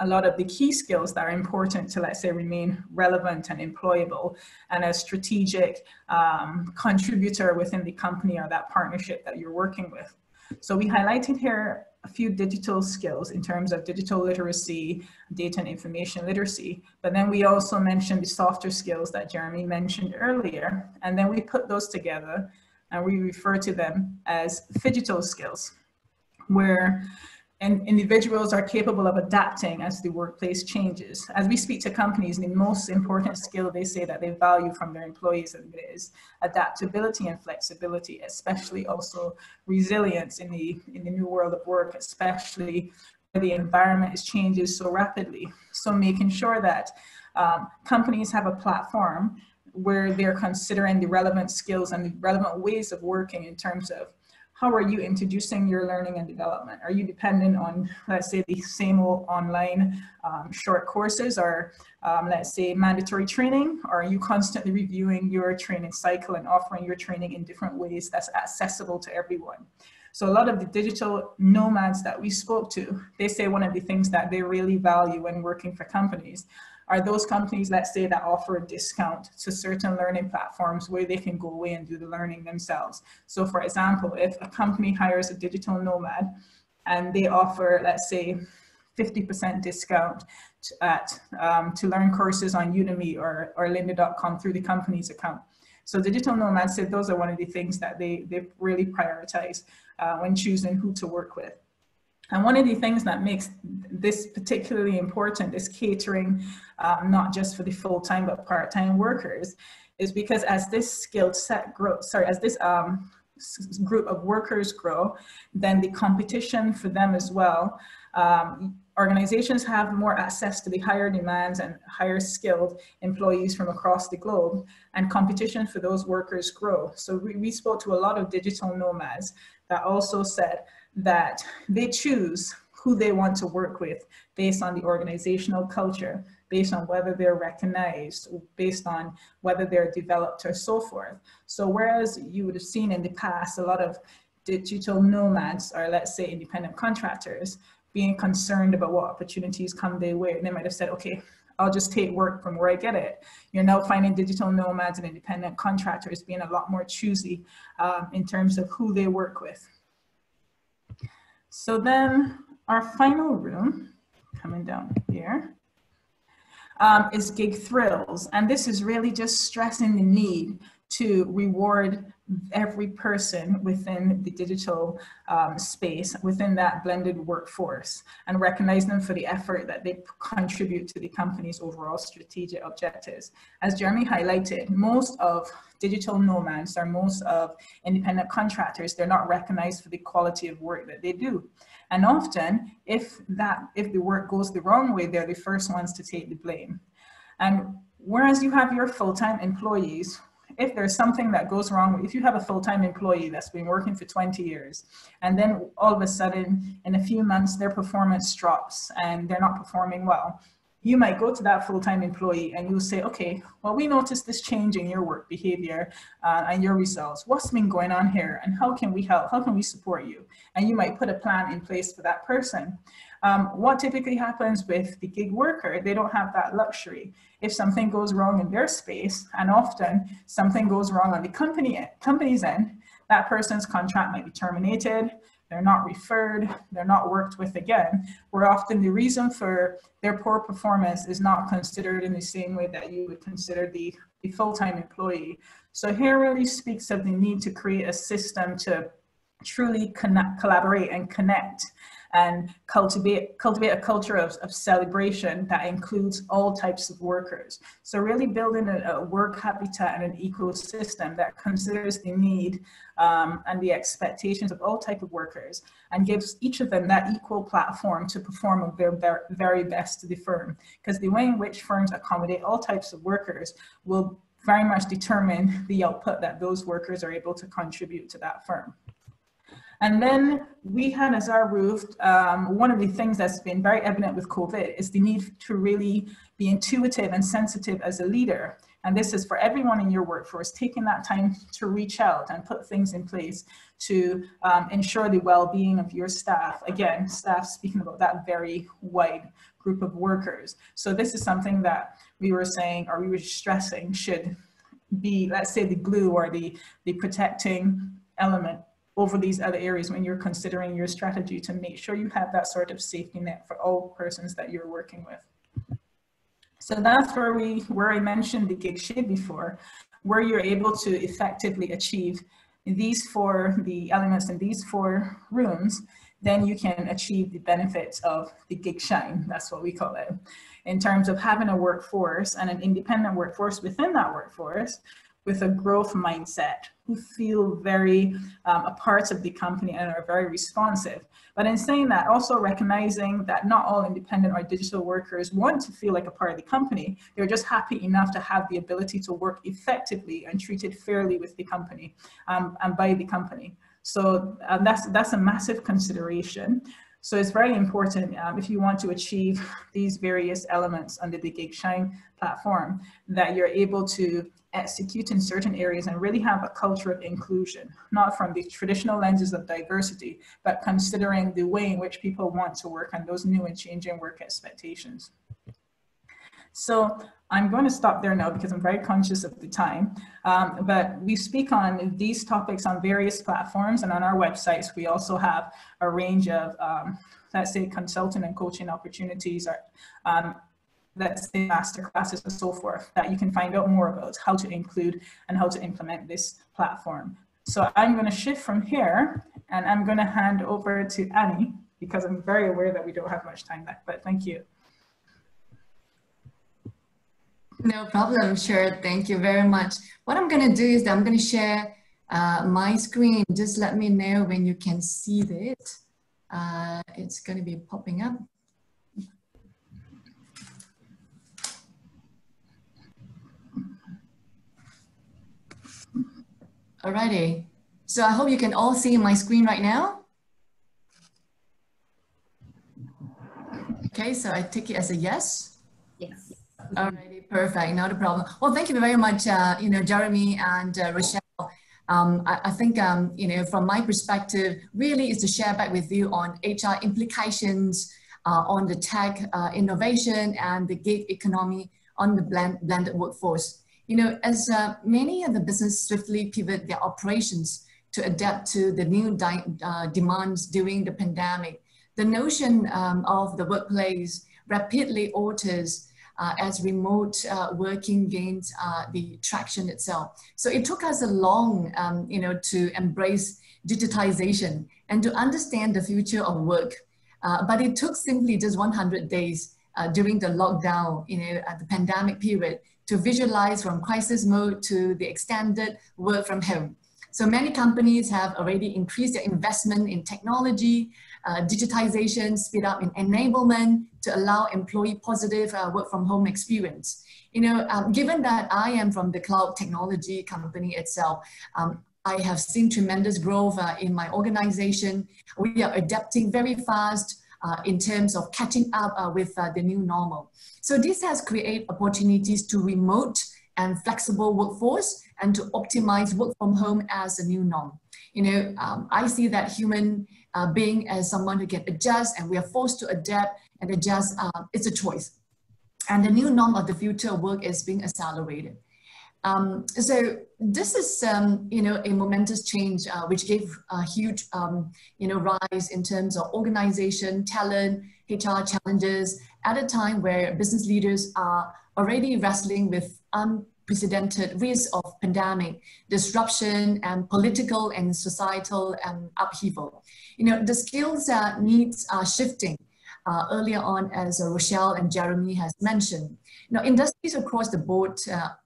a lot of the key skills that are important to, let's say, remain relevant and employable, and a strategic contributor within the company or that partnership that you're working with. So we highlighted here a few digital skills in terms of digital literacy, data and information literacy, but then we also mentioned the softer skills that Jeremy mentioned earlier, and then we put those together and we refer to them as phygital skills, where and individuals are capable of adapting as the workplace changes. As we speak to companies, the most important skill they say that they value from their employees is adaptability and flexibility, especially also resilience in the new world of work, especially where the environment changes so rapidly. So making sure that companies have a platform where they're considering the relevant skills and the relevant ways of working in terms of how are you introducing your learning and development? Are you dependent on, let's say, the same old online short courses, or let's say mandatory training? Or are you constantly reviewing your training cycle and offering your training in different ways that's accessible to everyone? So a lot of the digital nomads that we spoke to, they say one of the things that they really value when working for companies are those companies, let's say, that offer a discount to certain learning platforms where they can go away and do the learning themselves. So for example, if a company hires a digital nomad and they offer, let's say, 50% discount to learn courses on Udemy or lynda.com through the company's account. So digital nomads said those are one of the things that they really prioritize when choosing who to work with. And one of the things that makes this particularly important is catering not just for the full-time but part-time workers, is because as this skill set grows, sorry, as this group of workers grow, then the competition for them as well, organizations have more access to the higher demands and higher skilled employees from across the globe, and competition for those workers grow. So we spoke to a lot of digital nomads that also said that they choose who they want to work with based on the organizational culture, based on whether they're recognized, based on whether they're developed or so forth. So whereas you would have seen in the past a lot of digital nomads, or let's say independent contractors, being concerned about what opportunities come their way, and they might have said, okay, I'll just take work from where I get it. You're now finding digital nomads and independent contractors being a lot more choosy in terms of who they work with. So then our final room, coming down here, is gig thrills. And this is really just stressing the need to reward every person within the digital space, within that blended workforce, and recognize them for the effort that they contribute to the company's overall strategic objectives. As Jeremy highlighted, most of digital nomads or most of independent contractors, they're not recognized for the quality of work that they do. And often, if the work goes the wrong way, they're the first ones to take the blame. And whereas you have your full-time employees, if there's something that goes wrong, if you have a full-time employee that's been working for 20 years, and then all of a sudden in a few months their performance drops and they're not performing well, you might go to that full-time employee and you'll say, okay, well, we noticed this change in your work behavior and your results. What's been going on here and how can we help? How can we support you? And you might put a plan in place for that person. What typically happens with the gig worker, they don't have that luxury. If something goes wrong in their space, and often something goes wrong on the company's end, that person's contract might be terminated, they're not referred, they're not worked with again, where often the reason for their poor performance is not considered in the same way that you would consider the full-time employee. So here really speaks of the need to create a system to truly collaborate and connect and cultivate a culture of celebration that includes all types of workers. So really building a work habitat and an ecosystem that considers the need and the expectations of all types of workers and gives each of them that equal platform to perform their very best to the firm. Because the way in which firms accommodate all types of workers will very much determine the output that those workers are able to contribute to that firm. And then we had as our roof, one of the things that's been very evident with COVID is the need to really be intuitive and sensitive as a leader. And this is for everyone in your workforce, taking that time to reach out and put things in place to ensure the well-being of your staff. Again, staff speaking about that very wide group of workers. So this is something that we were saying, or we were stressing, should be, let's say, the glue or the protecting element over these other areas when you're considering your strategy, to make sure you have that sort of safety net for all persons that you're working with. So that's where I mentioned the gig shade before, where you're able to effectively achieve these four, the elements in these four rooms, then you can achieve the benefits of the gig shine, that's what we call it, in terms of having a workforce and an independent workforce within that workforce, with a growth mindset, who feel very a part of the company and are very responsive. But in saying that, also recognizing that not all independent or digital workers want to feel like a part of the company. They're just happy enough to have the ability to work effectively and treated fairly with the company and by the company. So that's a massive consideration. So it's very important if you want to achieve these various elements under the Gig Shine platform, that you're able to execute in certain areas and really have a culture of inclusion, not from the traditional lenses of diversity, but considering the way in which people want to work and those new and changing work expectations. So I'm going to stop there now because I'm very conscious of the time, but we speak on these topics on various platforms, and on our websites we also have a range of, let's say, consulting and coaching opportunities, or let's say masterclasses and so forth, that you can find out more about how to include and how to implement this platform. So I'm going to shift from here and I'm going to hand over to Annie, because I'm very aware that we don't have much time left, but thank you. No problem, sure. Thank you very much. What I'm going to do is that I'm going to share my screen. Just let me know when you can see it. It's going to be popping up. Alrighty. So I hope you can all see my screen right now. Okay, so I take it as a yes. Yes. Alrighty, perfect. Not a problem. Well, thank you very much, Jeremy and Rochelle. I think, from my perspective, really is to share back with you on HR implications on the tech innovation and the gig economy on the blended workforce. You know, as many of the business swiftly pivot their operations to adapt to the new demands during the pandemic, the notion of the workplace rapidly alters as remote working gains the traction itself. So it took us a long, to embrace digitization and to understand the future of work. But it took simply just 100 days during the lockdown, at the pandemic period, to visualize from crisis mode to the extended work from home. So many companies have already increased their investment in technology, digitization, speed up in enablement to allow employee positive work from home experience. Given that I am from the cloud technology company itself, I have seen tremendous growth in my organization. We are adapting very fast in terms of catching up with the new normal. So this has created opportunities to remote and flexible workforce and to optimize work from home as a new norm. You know, I see that human being as someone who can adjust, and we are forced to adapt and adjust. It's a choice. And the new norm of the future work is being accelerated. So this is, you know, a momentous change which gave a huge, you know, rise in terms of organization, talent, HR challenges at a time where business leaders are already wrestling with unprecedented risk of pandemic, disruption, and political and societal upheaval. You know, the skills needs are shifting. Earlier on, as Rochelle and Jeremy has mentioned. Now, industries across the board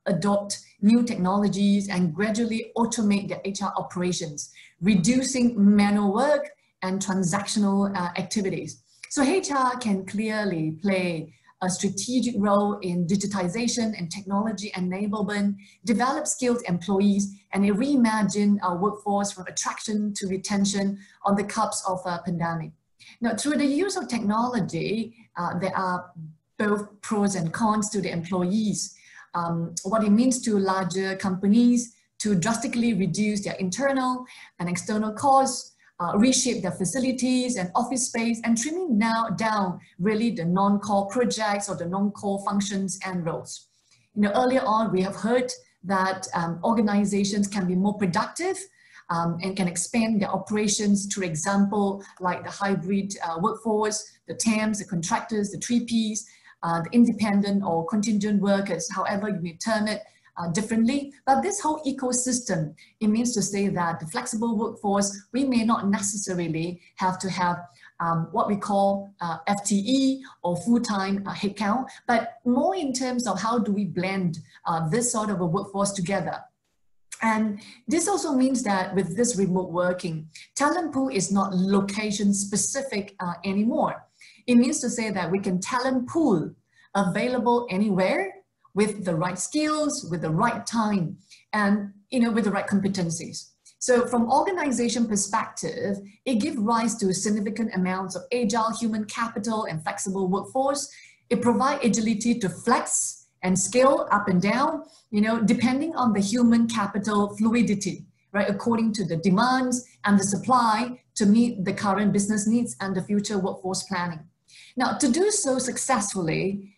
adopt new technologies and gradually automate their HR operations, reducing manual work and transactional activities. So HR can clearly play a strategic role in digitization and technology enablement, develop skilled employees, and reimagine our workforce from attraction to retention on the cusp of a pandemic. Now, through the use of technology, there are both pros and cons to the employees. What it means to larger companies to drastically reduce their internal and external costs, reshape their facilities and office space, and trimming now down really the non-core projects or the non-core functions and roles. You know, earlier on, we have heard that organizations can be more productive and can expand their operations, for example, like the hybrid workforce, the TAMs, the contractors, the 3Ps, the independent or contingent workers, however you may term it differently. But this whole ecosystem, it means to say that the flexible workforce, we may not necessarily have to have what we call FTE or full-time headcount, but more in terms of how do we blend this sort of a workforce together. And this also means that with this remote working, talent pool is not location specific anymore. It means to say that we can talent pool available anywhere with the right skills, with the right time, and you know, with the right competencies. So from organization perspective, it gives rise to significant amounts of agile human capital and flexible workforce. It provides agility to flex and scale up and down, you know, depending on the human capital fluidity, right, according to the demands and the supply to meet the current business needs and the future workforce planning. Now, to do so successfully,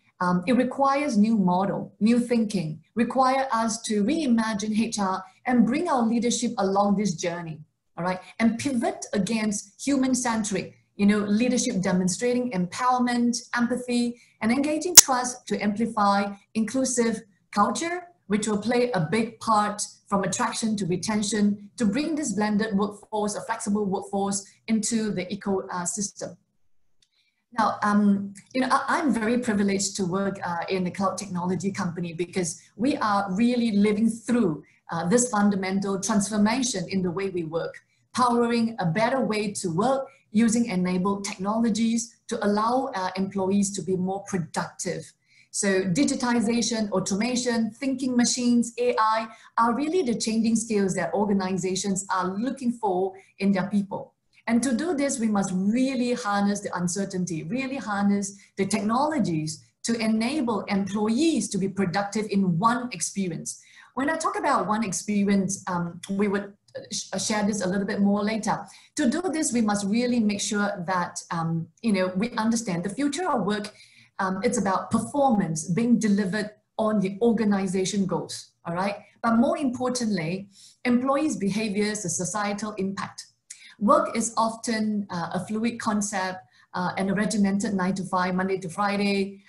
it requires new model, new thinking, require us to reimagine HR and bring our leadership along this journey, all right, and pivot against human-centric, you know, leadership demonstrating empowerment, empathy, and engaging trust to amplify inclusive culture, which will play a big part from attraction to retention to bring this blended workforce, a flexible workforce, into the ecosystem. Now, you know, I'm very privileged to work in a cloud technology company because we are really living through this fundamental transformation in the way we work, powering a better way to work using enabled technologies to allow employees to be more productive. So digitization, automation, thinking machines, AI are really the changing skills that organizations are looking for in their people. And to do this, we must really harness the uncertainty, really harness the technologies to enable employees to be productive in one experience. When I talk about one experience, we would share this a little bit more later. To do this, we must really make sure that, you know, we understand the future of work. It's about performance being delivered on the organization goals, all right? But more importantly, employees' behaviors, the societal impact. Work is often a fluid concept and a regimented 9 to 5, Monday to Friday,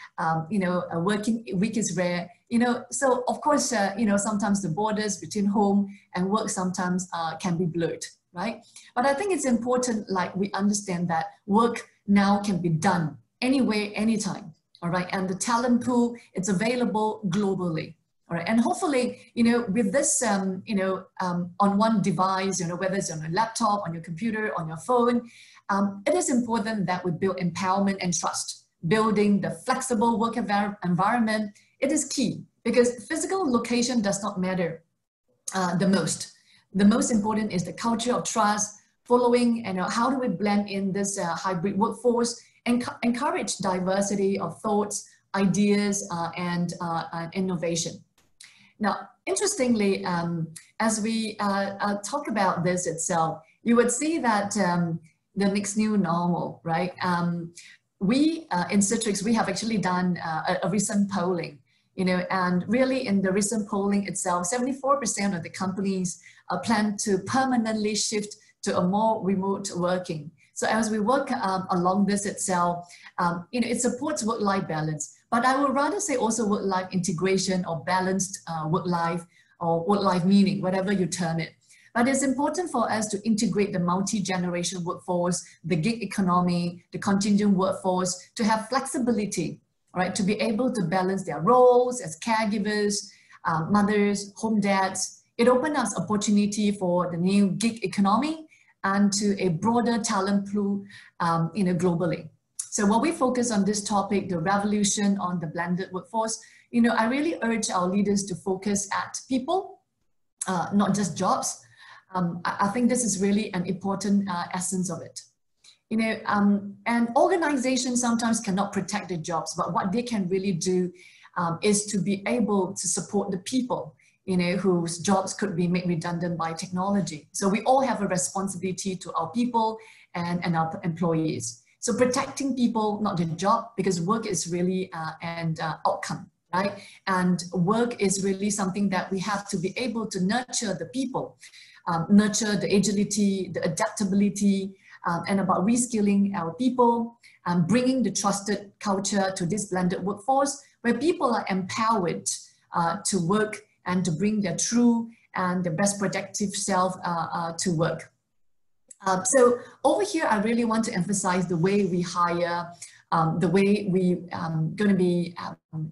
you know, a working week is rare. You know, so of course, you know, sometimes the borders between home and work sometimes can be blurred, right? But I think it's important, like, we understand that work now can be done anywhere, anytime, all right? And the talent pool, it's available globally, all right? And hopefully, you know, with this, you know, on one device, you know, whether it's on a laptop, on your computer, on your phone, it is important that we build empowerment and trust, building the flexible work environment. It is key because physical location does not matter the most. The most important is the culture of trust, following, and how do we blend in this hybrid workforce encourage diversity of thoughts, ideas, and innovation. Now, interestingly, as we talk about this itself, you would see that the next new normal, right? We in Citrix, we have actually done a recent polling, you know, and really in the recent polling itself, 74% of the companies plan to permanently shift to a more remote working. So as we work along this itself, you know, it supports work-life balance, but I would rather say also work-life integration or balanced work-life or work-life meaning, whatever you term it. But it's important for us to integrate the multi-generation workforce, the gig economy, the contingent workforce, to have flexibility, right? To be able to balance their roles as caregivers, mothers, home dads. It opens up opportunity for the new gig economy and to a broader talent pool you know, globally. So while we focus on this topic, the revolution on the blended workforce, you know, I really urge our leaders to focus at people, not just jobs. I think this is really an important essence of it. You know, and organizations sometimes cannot protect their jobs, but what they can really do is to be able to support the people, you know, whose jobs could be made redundant by technology. So we all have a responsibility to our people and our employees. So protecting people, not the job, because work is really an outcome, right? And work is really something that we have to be able to nurture the people. Nurture the agility, the adaptability, and about reskilling our people, bringing the trusted culture to this blended workforce where people are empowered to work and to bring their true and their best productive self to work. So over here, I really want to emphasize the way we hire, the way we going to be,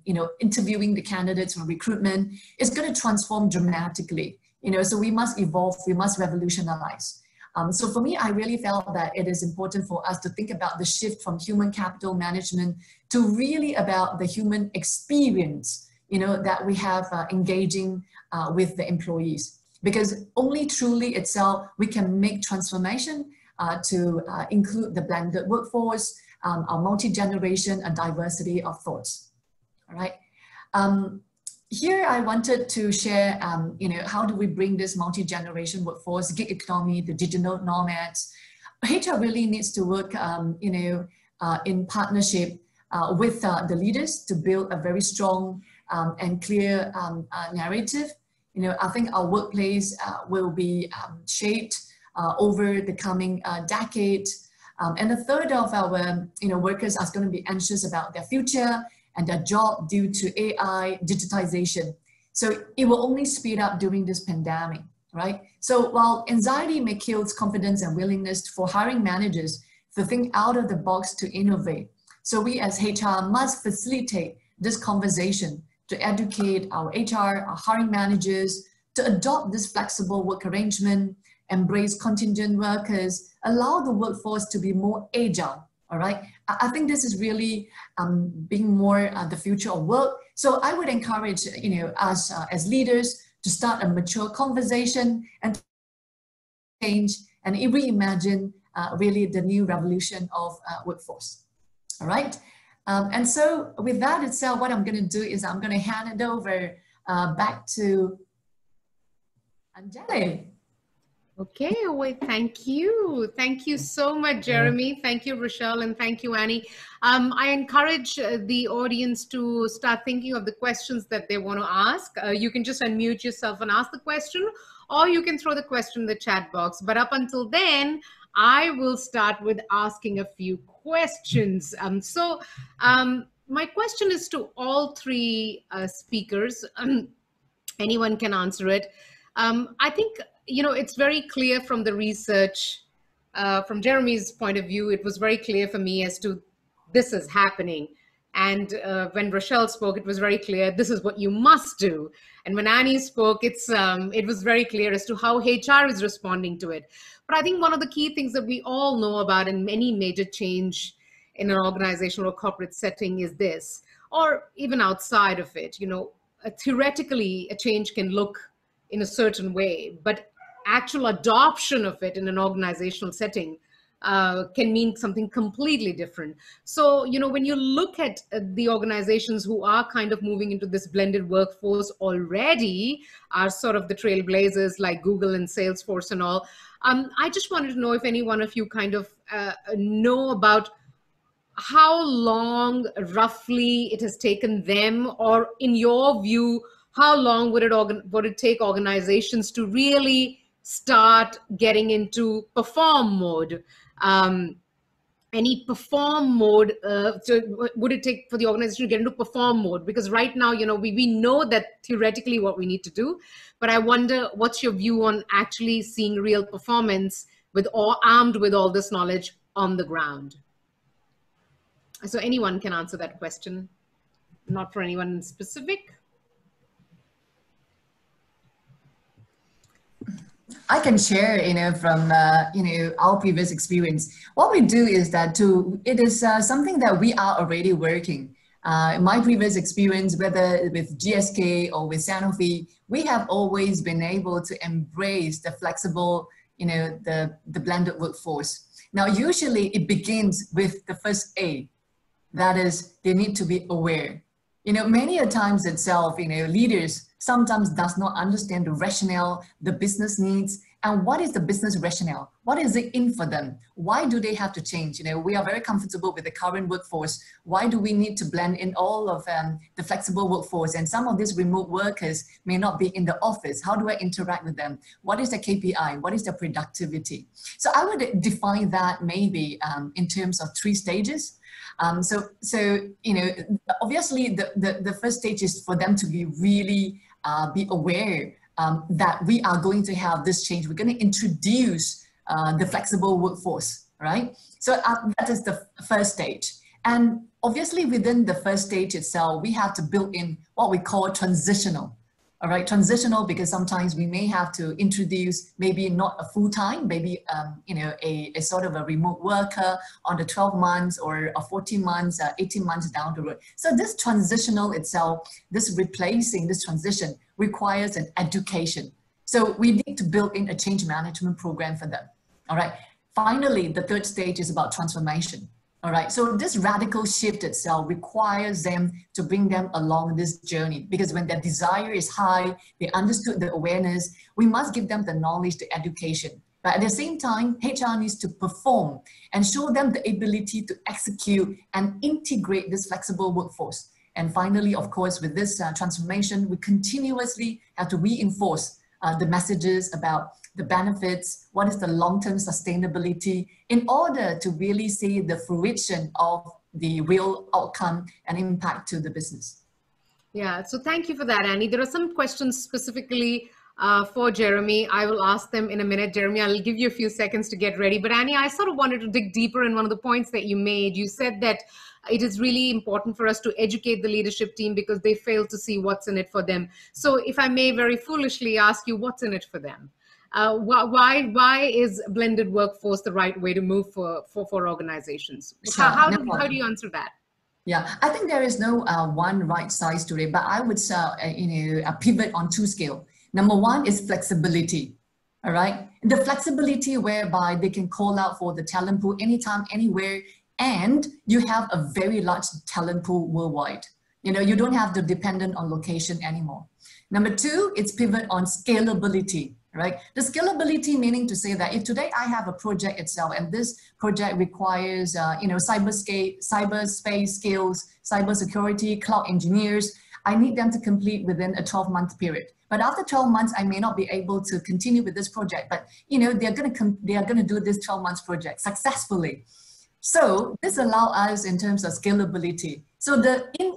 you know, interviewing the candidates for recruitment is going to transform dramatically. You know, so we must evolve, we must revolutionize. So for me, I really felt that it is important for us to think about the shift from human capital management to really about the human experience, you know, that we have engaging with the employees. Because only truly itself, we can make transformation to include the blended workforce, our multi-generation and diversity of thoughts, all right? Here I wanted to share, you know, how do we bring this multi-generation workforce, gig economy, the digital nomads. HR really needs to work, you know, in partnership with the leaders to build a very strong and clear narrative. You know, I think our workplace will be shaped over the coming decade. And a third of our, you know, workers are going to be anxious about their future and their job due to AI digitization. So it will only speed up during this pandemic, right? So while anxiety may kill confidence and willingness for hiring managers to think out of the box to innovate. So we as HR must facilitate this conversation to educate our HR, our hiring managers, to adopt this flexible work arrangement, embrace contingent workers, allow the workforce to be more agile, all right? I think this is really being more the future of work. So I would encourage, you know, us as leaders to start a mature conversation and change and reimagine really the new revolution of workforce. All right. And so with that itself, what I'm going to do is I'm going to hand it over back to Anjali. Okay, well, thank you. Thank you so much, Jeremy. Thank you, Rochelle, and thank you, Annie. I encourage the audience to start thinking of the questions that they want to ask. You can just unmute yourself and ask the question, or you can throw the question in the chat box. But up until then, I will start with asking a few questions. My question is to all three speakers. Anyone can answer it. I think, you know, it's very clear from the research, from Jeremy's point of view, it was very clear for me as to this is happening. And when Rochelle spoke, it was very clear, this is what you must do. And when Annie spoke, it's, it was very clear as to how HR is responding to it. But I think one of the key things that we all know about in any major change in an organizational or corporate setting is this, or even outside of it, you know, theoretically, a change can look in a certain way, but actual adoption of it in an organizational setting can mean something completely different. So, you know, when you look at the organizations who are kind of moving into this blended workforce already, are sort of the trailblazers like Google and Salesforce and all. I just wanted to know if any one of you kind of know about how long roughly it has taken them, or in your view, how long would it take organizations to really start getting into perform mode? Any perform mode, so would it take for the organization to get into perform mode? Because right now, you know, we know that theoretically what we need to do, but I wonder what's your view on actually seeing real performance with or armed with all this knowledge on the ground? So anyone can answer that question, not for anyone in specific. I can share, you know, from our previous experience. What we do is that it is something that we are already working. My previous experience, whether with GSK or with Sanofi, we have always been able to embrace the flexible, you know, the blended workforce. Now, usually it begins with the first A, that is, they need to be aware. You know, many a times itself, you know, leaders sometimes does not understand the rationale, the business needs, and what is the business rationale? What is it in for them? Why do they have to change? You know, we are very comfortable with the current workforce. Why do we need to blend in all of the flexible workforce? And some of these remote workers may not be in the office. How do I interact with them? What is the KPI? What is the productivity? So I would define that maybe in terms of 3 stages. So you know, obviously the first stage is for them to be really be aware that we are going to have this change. We're going to introduce the flexible workforce, right? So that is the first stage. And obviously within the first stage itself, we have to build in what we call transitional. All right, transitional, because sometimes we may have to introduce maybe not a full-time, maybe you know, a sort of a remote worker on the 12 months or a 14 months, 18 months down the road. So this transitional itself, this replacing, this transition requires an education. So we need to build in a change management program for them. All right, finally, the third stage is about transformation. All right, so this radical shift itself requires them to bring them along this journey, because when their desire is high, they understood the awareness, we must give them the knowledge, the education. But at the same time, HR needs to perform and show them the ability to execute and integrate this flexible workforce. And finally, of course, with this transformation, we continuously have to reinforce the messages about the benefits, what is the long-term sustainability, in order to really see the fruition of the real outcome and impact to the business. Yeah, so thank you for that, Annie. There are some questions specifically for Jeremy. I will ask them in a minute. Jeremy, I'll give you a few seconds to get ready. But Annie, I sort of wanted to dig deeper in one of the points that you made. You said that it is really important for us to educate the leadership team because they fail to see what's in it for them. So if I may very foolishly ask you, what's in it for them? Why is blended workforce the right way to move for organizations? How do you answer that? Yeah, I think there is no one right size to it, but I would pivot on 2 scales. Number one is flexibility, all right? The flexibility whereby they can call out for the talent pool anytime, anywhere, and you have a very large talent pool worldwide. You know, you don't have to dependent on location anymore. Number 2, it's pivot on scalability. Right? The scalability meaning to say that if today I have a project itself and this project requires, cyberspace skills, cybersecurity, cloud engineers, I need them to complete within a 12-month period. But after 12 months, I may not be able to continue with this project, but, you know, they are going to do this 12-month project successfully. So this allows us in terms of scalability. So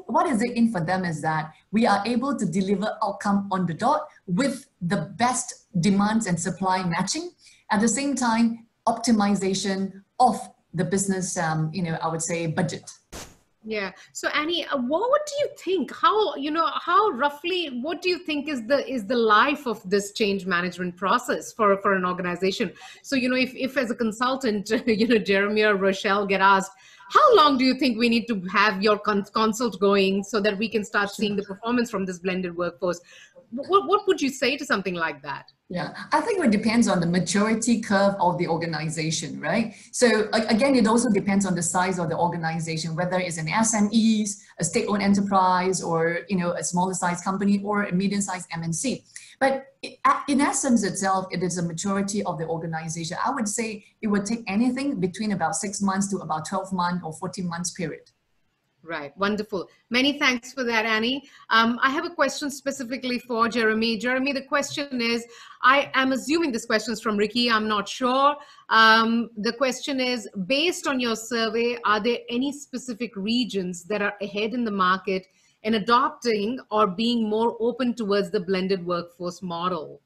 what is it in for them is that we are able to deliver outcome on the dot with the best demands and supply matching. At the same time, optimization of the business, I would say budget. Yeah. So Annie, what do you think? What do you think is the life of this change management process for an organization? So, you know, if as a consultant, you know, Jeremy or Rochelle get asked, how long do you think we need to have your consult going so that we can start seeing the performance from this blended workforce? What would you say to something like that? Yeah, I think it depends on the maturity curve of the organization, right? So again, it also depends on the size of the organization, whether it's an SME, a state-owned enterprise, or a smaller size company, or a medium-sized MNC. But in essence itself, it is a maturity of the organization. I would say it would take anything between about 6 months to about 12-month or 14-month period. Right. Wonderful. Many thanks for that, Annie. I have a question specifically for Jeremy. Jeremy, the question is, I am assuming this question is from Ricky. I'm not sure. The question is, based on your survey, are there any specific regions that are ahead in the market in adopting or being more open towards the blended workforce model?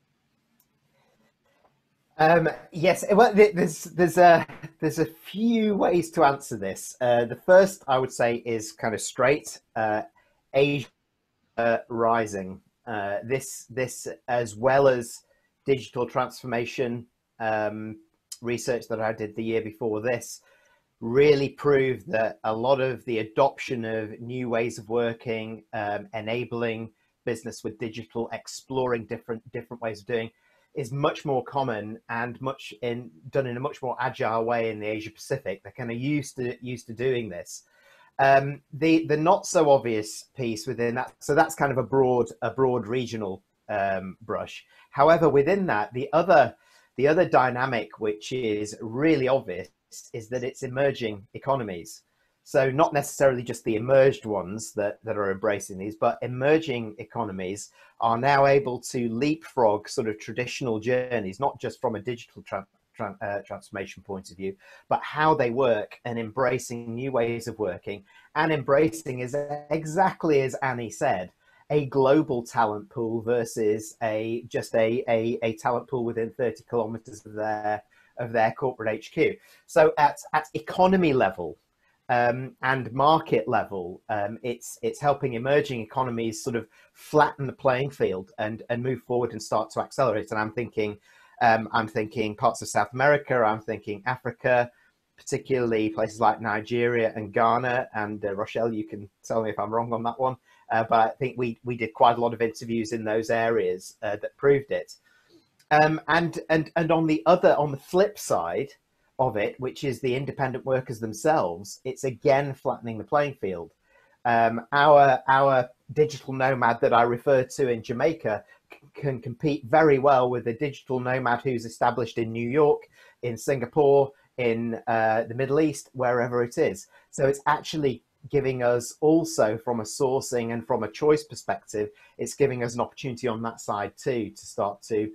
Yes, well, there's a few ways to answer this. The first, I would say, is kind of straight Asia rising. This, as well as digital transformation research that I did the year before this, really proved that a lot of the adoption of new ways of working, enabling business with digital, exploring different ways of doing, is much more common and done in a much more agile way in the Asia Pacific. They're kind of used to doing this. The not so obvious piece within that, so that's kind of a broad regional brush. However, within that, the other dynamic which is really obvious is that it's emerging economies. So not necessarily just the emerged ones that are embracing these, but emerging economies are now able to leapfrog sort of traditional journeys, not just from a digital transformation point of view, but how they work and embracing new ways of working. And embracing is, exactly as Annie said, a global talent pool versus just a talent pool within 30 kilometers of their corporate HQ. So at economy level, and market level, it's helping emerging economies sort of flatten the playing field and move forward and start to accelerate. And I'm thinking parts of South America, I'm thinking Africa, particularly places like Nigeria and Ghana. And Rochelle, you can tell me if I'm wrong on that one, but I think we did quite a lot of interviews in those areas that proved it. And on the flip side of it, which is the independent workers themselves, it's again flattening the playing field. Our digital nomad that I refer to in Jamaica can compete very well with a digital nomad who's established in New York, in Singapore, in the Middle East, wherever it is. So it's actually giving us also, from a sourcing and from a choice perspective, it's giving us an opportunity on that side too to start to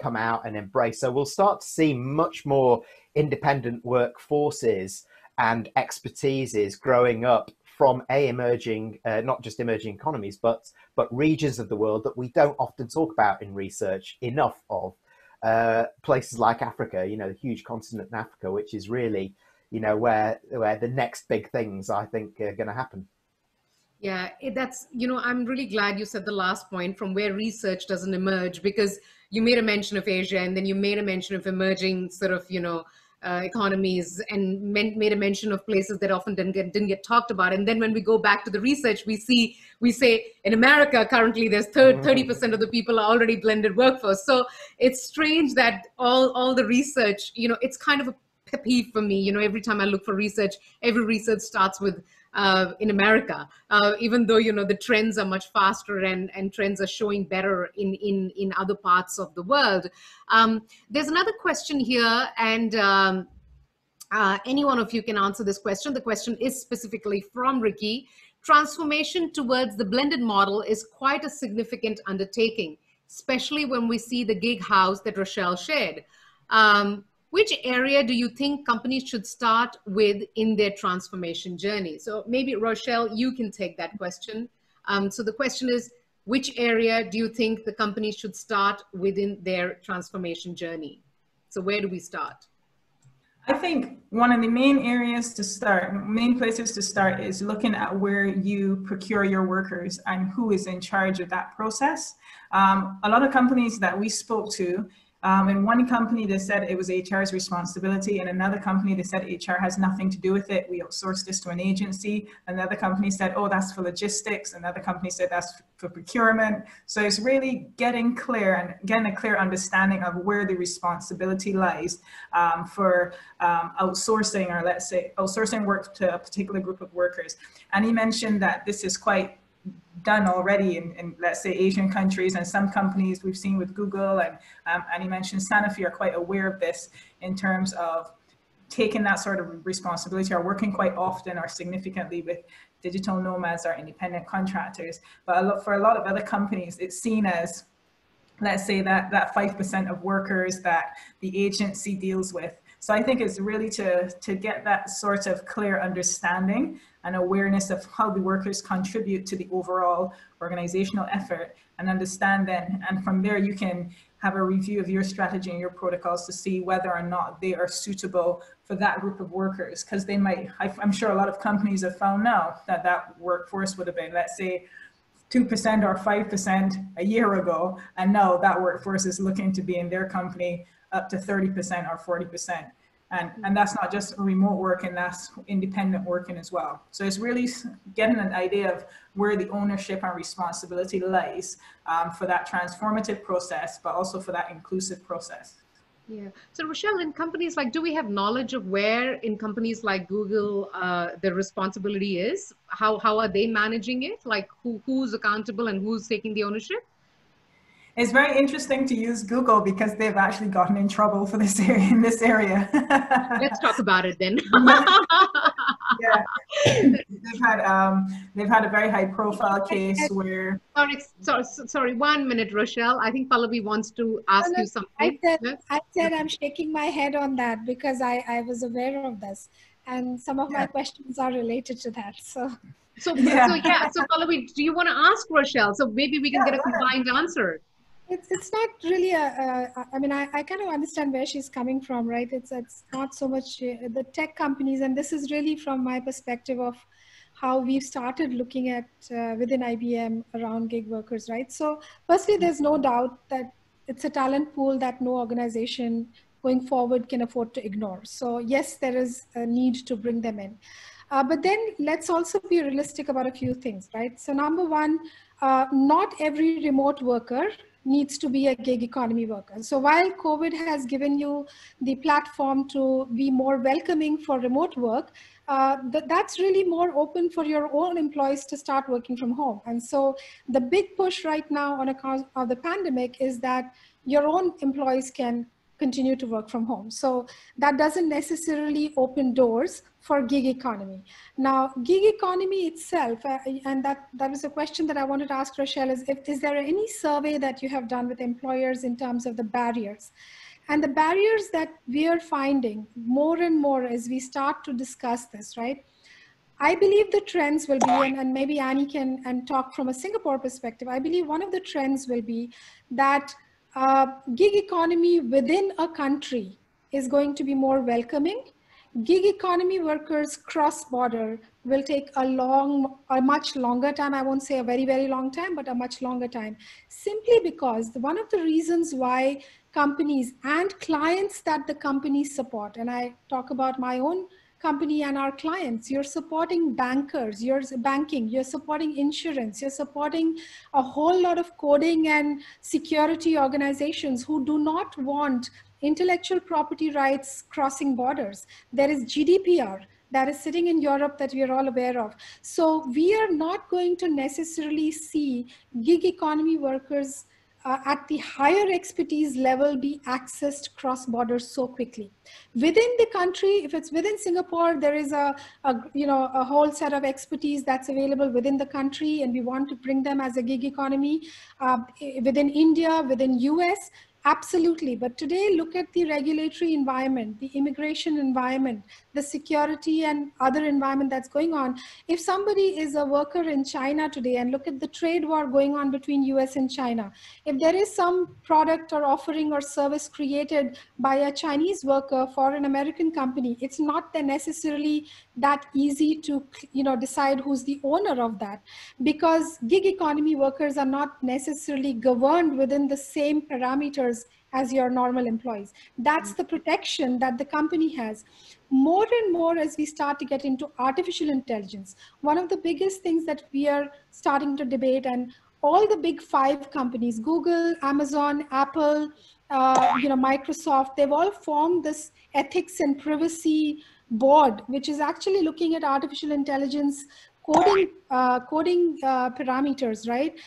come out and embrace. So we'll start to see much more independent workforces and expertises growing up from emerging, not just emerging economies, but regions of the world that we don't often talk about in research enough of. Places like Africa, the huge continent in Africa, which is really, where the next big things I think are going to happen. Yeah, that's, I'm really glad you said the last point, from where research doesn't emerge, because you made a mention of Asia and then you made a mention of emerging sort of, economies, and made a mention of places that often didn't get talked about. And then when we go back to the research, we say in America, currently there's 30% of the people are already blended workforce. So it's strange that all the research, it's kind of a pet peeve for me. Every time I look for research, every research starts with in America, even though the trends are much faster and trends are showing better in other parts of the world. There's another question here, and any one of you can answer this question. The question is specifically from Ricky. Transformation towards the blended model is quite a significant undertaking, especially when we see the gig house that Rochelle shared. Which area do you think companies should start with in their transformation journey? So maybe Rochelle, you can take that question. So the question is, which area do you think the companies should start within their transformation journey? So where do we start? I think one of the main places to start is looking at where you procure your workers and who is in charge of that process. A lot of companies that we spoke to, In one company, they said it was HR's responsibility. In another company, they said HR has nothing to do with it. We outsourced this to an agency. Another company said, oh, that's for logistics. Another company said that's for procurement. So it's really getting clear and getting a clear understanding of where the responsibility lies for outsourcing, or let's say outsourcing work to a particular group of workers. And he mentioned that this is quite done already in let's say Asian countries, and some companies we've seen with Google and he mentioned Sanofi are quite aware of this in terms of taking that sort of responsibility, or working quite often or significantly with digital nomads or independent contractors. But for a lot of other companies, it's seen as, let's say, that 5% of workers that the agency deals with. So I think it's really to get that sort of clear understanding and awareness of how the workers contribute to the overall organizational effort, and understand then, and from there you can have a review of your strategy and your protocols to see whether or not they are suitable for that group of workers. Because they might, I'm sure a lot of companies have found now that that workforce would have been, let's say, 2% or 5% a year ago, and now that workforce is looking to be in their company up to 30% or 40%. And that's not just remote work, and that's independent working as well. So it's really getting an idea of where the ownership and responsibility lies for that transformative process, but also for that inclusive process. Yeah. So Rochelle, in companies like, do we have knowledge of where in companies like Google the responsibility is? How are they managing it? Like who's accountable and who's taking the ownership? It's very interesting to use Google because they've actually gotten in trouble for this area, in this area. Let's talk about it then. Yeah. They've had a very high profile case where... Sorry, 1 minute, Rochelle. I think Pallavi wants to ask you something. I said I'm shaking my head on that because I was aware of this. And some of my questions are related to that, So Pallavi, do you want to ask Rochelle? So maybe we can get a combined answer. It's not really I mean, I kind of understand where she's coming from, right? It's not so much the tech companies, and this is really from my perspective of how we've started looking at within IBM around gig workers, right? So firstly, there's no doubt that it's a talent pool that no organization going forward can afford to ignore. So yes, there is a need to bring them in. But then let's also be realistic about a few things, right? So number one, not every remote worker needs to be a gig economy worker. So while COVID has given you the platform to be more welcoming for remote work, that's really more open for your own employees to start working from home. And so the big push right now on account of the pandemic is that your own employees can continue to work from home. So that doesn't necessarily open doors for gig economy. Now, gig economy itself, and that was a question that I wanted to ask Rochelle, is there any survey that you have done with employers in terms of the barriers? And the barriers that we are finding more and more as we start to discuss this, right? I believe the trends will be, and maybe Annie can talk from a Singapore perspective, I believe one of the trends will be that gig economy within a country is going to be more welcoming. Gig economy workers cross-border will take a much longer time. I won't say a very, very long time, but a much longer time. Simply because one of the reasons why companies and clients that the companies support, and I talk about my own company and our clients, you're supporting bankers, you're banking, you're supporting insurance, you're supporting a whole lot of coding and security organizations who do not want intellectual property rights crossing borders. There is GDPR that is sitting in Europe that we are all aware of. So we are not going to necessarily see gig economy workers at the higher expertise level be accessed cross-border so quickly. Within the country, if it's within Singapore, there is a whole set of expertise that's available within the country, and we want to bring them as a gig economy. Within India, within US, absolutely. But today, look at the regulatory environment, the immigration environment, the security and other environment that's going on. If somebody is a worker in China today, and look at the trade war going on between US and China, if there is some product or offering or service created by a Chinese worker for an American company, it's not then necessarily that easy to decide who's the owner of that, because gig economy workers are not necessarily governed within the same parameters as your normal employees. That's the protection that the company has. More and more as we start to get into artificial intelligence, one of the biggest things that we are starting to debate, and all the big five companies, Google, Amazon, Apple, Microsoft, they've all formed this ethics and privacy board, which is actually looking at artificial intelligence coding parameters, right?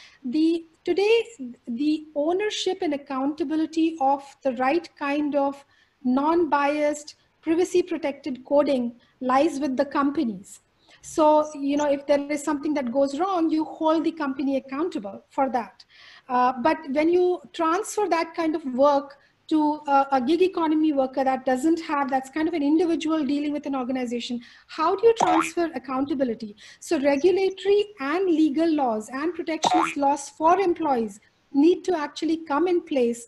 Today, the ownership and accountability of the right kind of non-biased, privacy-protected coding lies with the companies. So, you know, if there is something that goes wrong, you hold the company accountable for that. But when you transfer that kind of work to a gig economy worker that doesn't have, that's kind of an individual dealing with an organization, how do you transfer accountability? So regulatory and legal laws and protectionist laws for employees need to actually come in place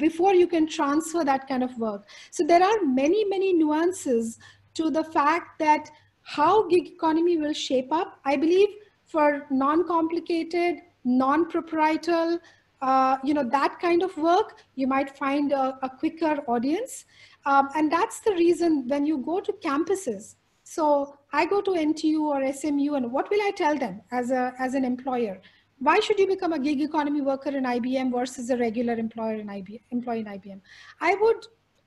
before you can transfer that kind of work. So there are many, many nuances to the fact that how gig economy will shape up. I believe for non-complicated, non-proprietorial, that kind of work, you might find a quicker audience. And that's the reason when you go to campuses, so I go to NTU or SMU, and what will I tell them as an employer? Why should you become a gig economy worker in IBM versus a regular employee in IBM? I would,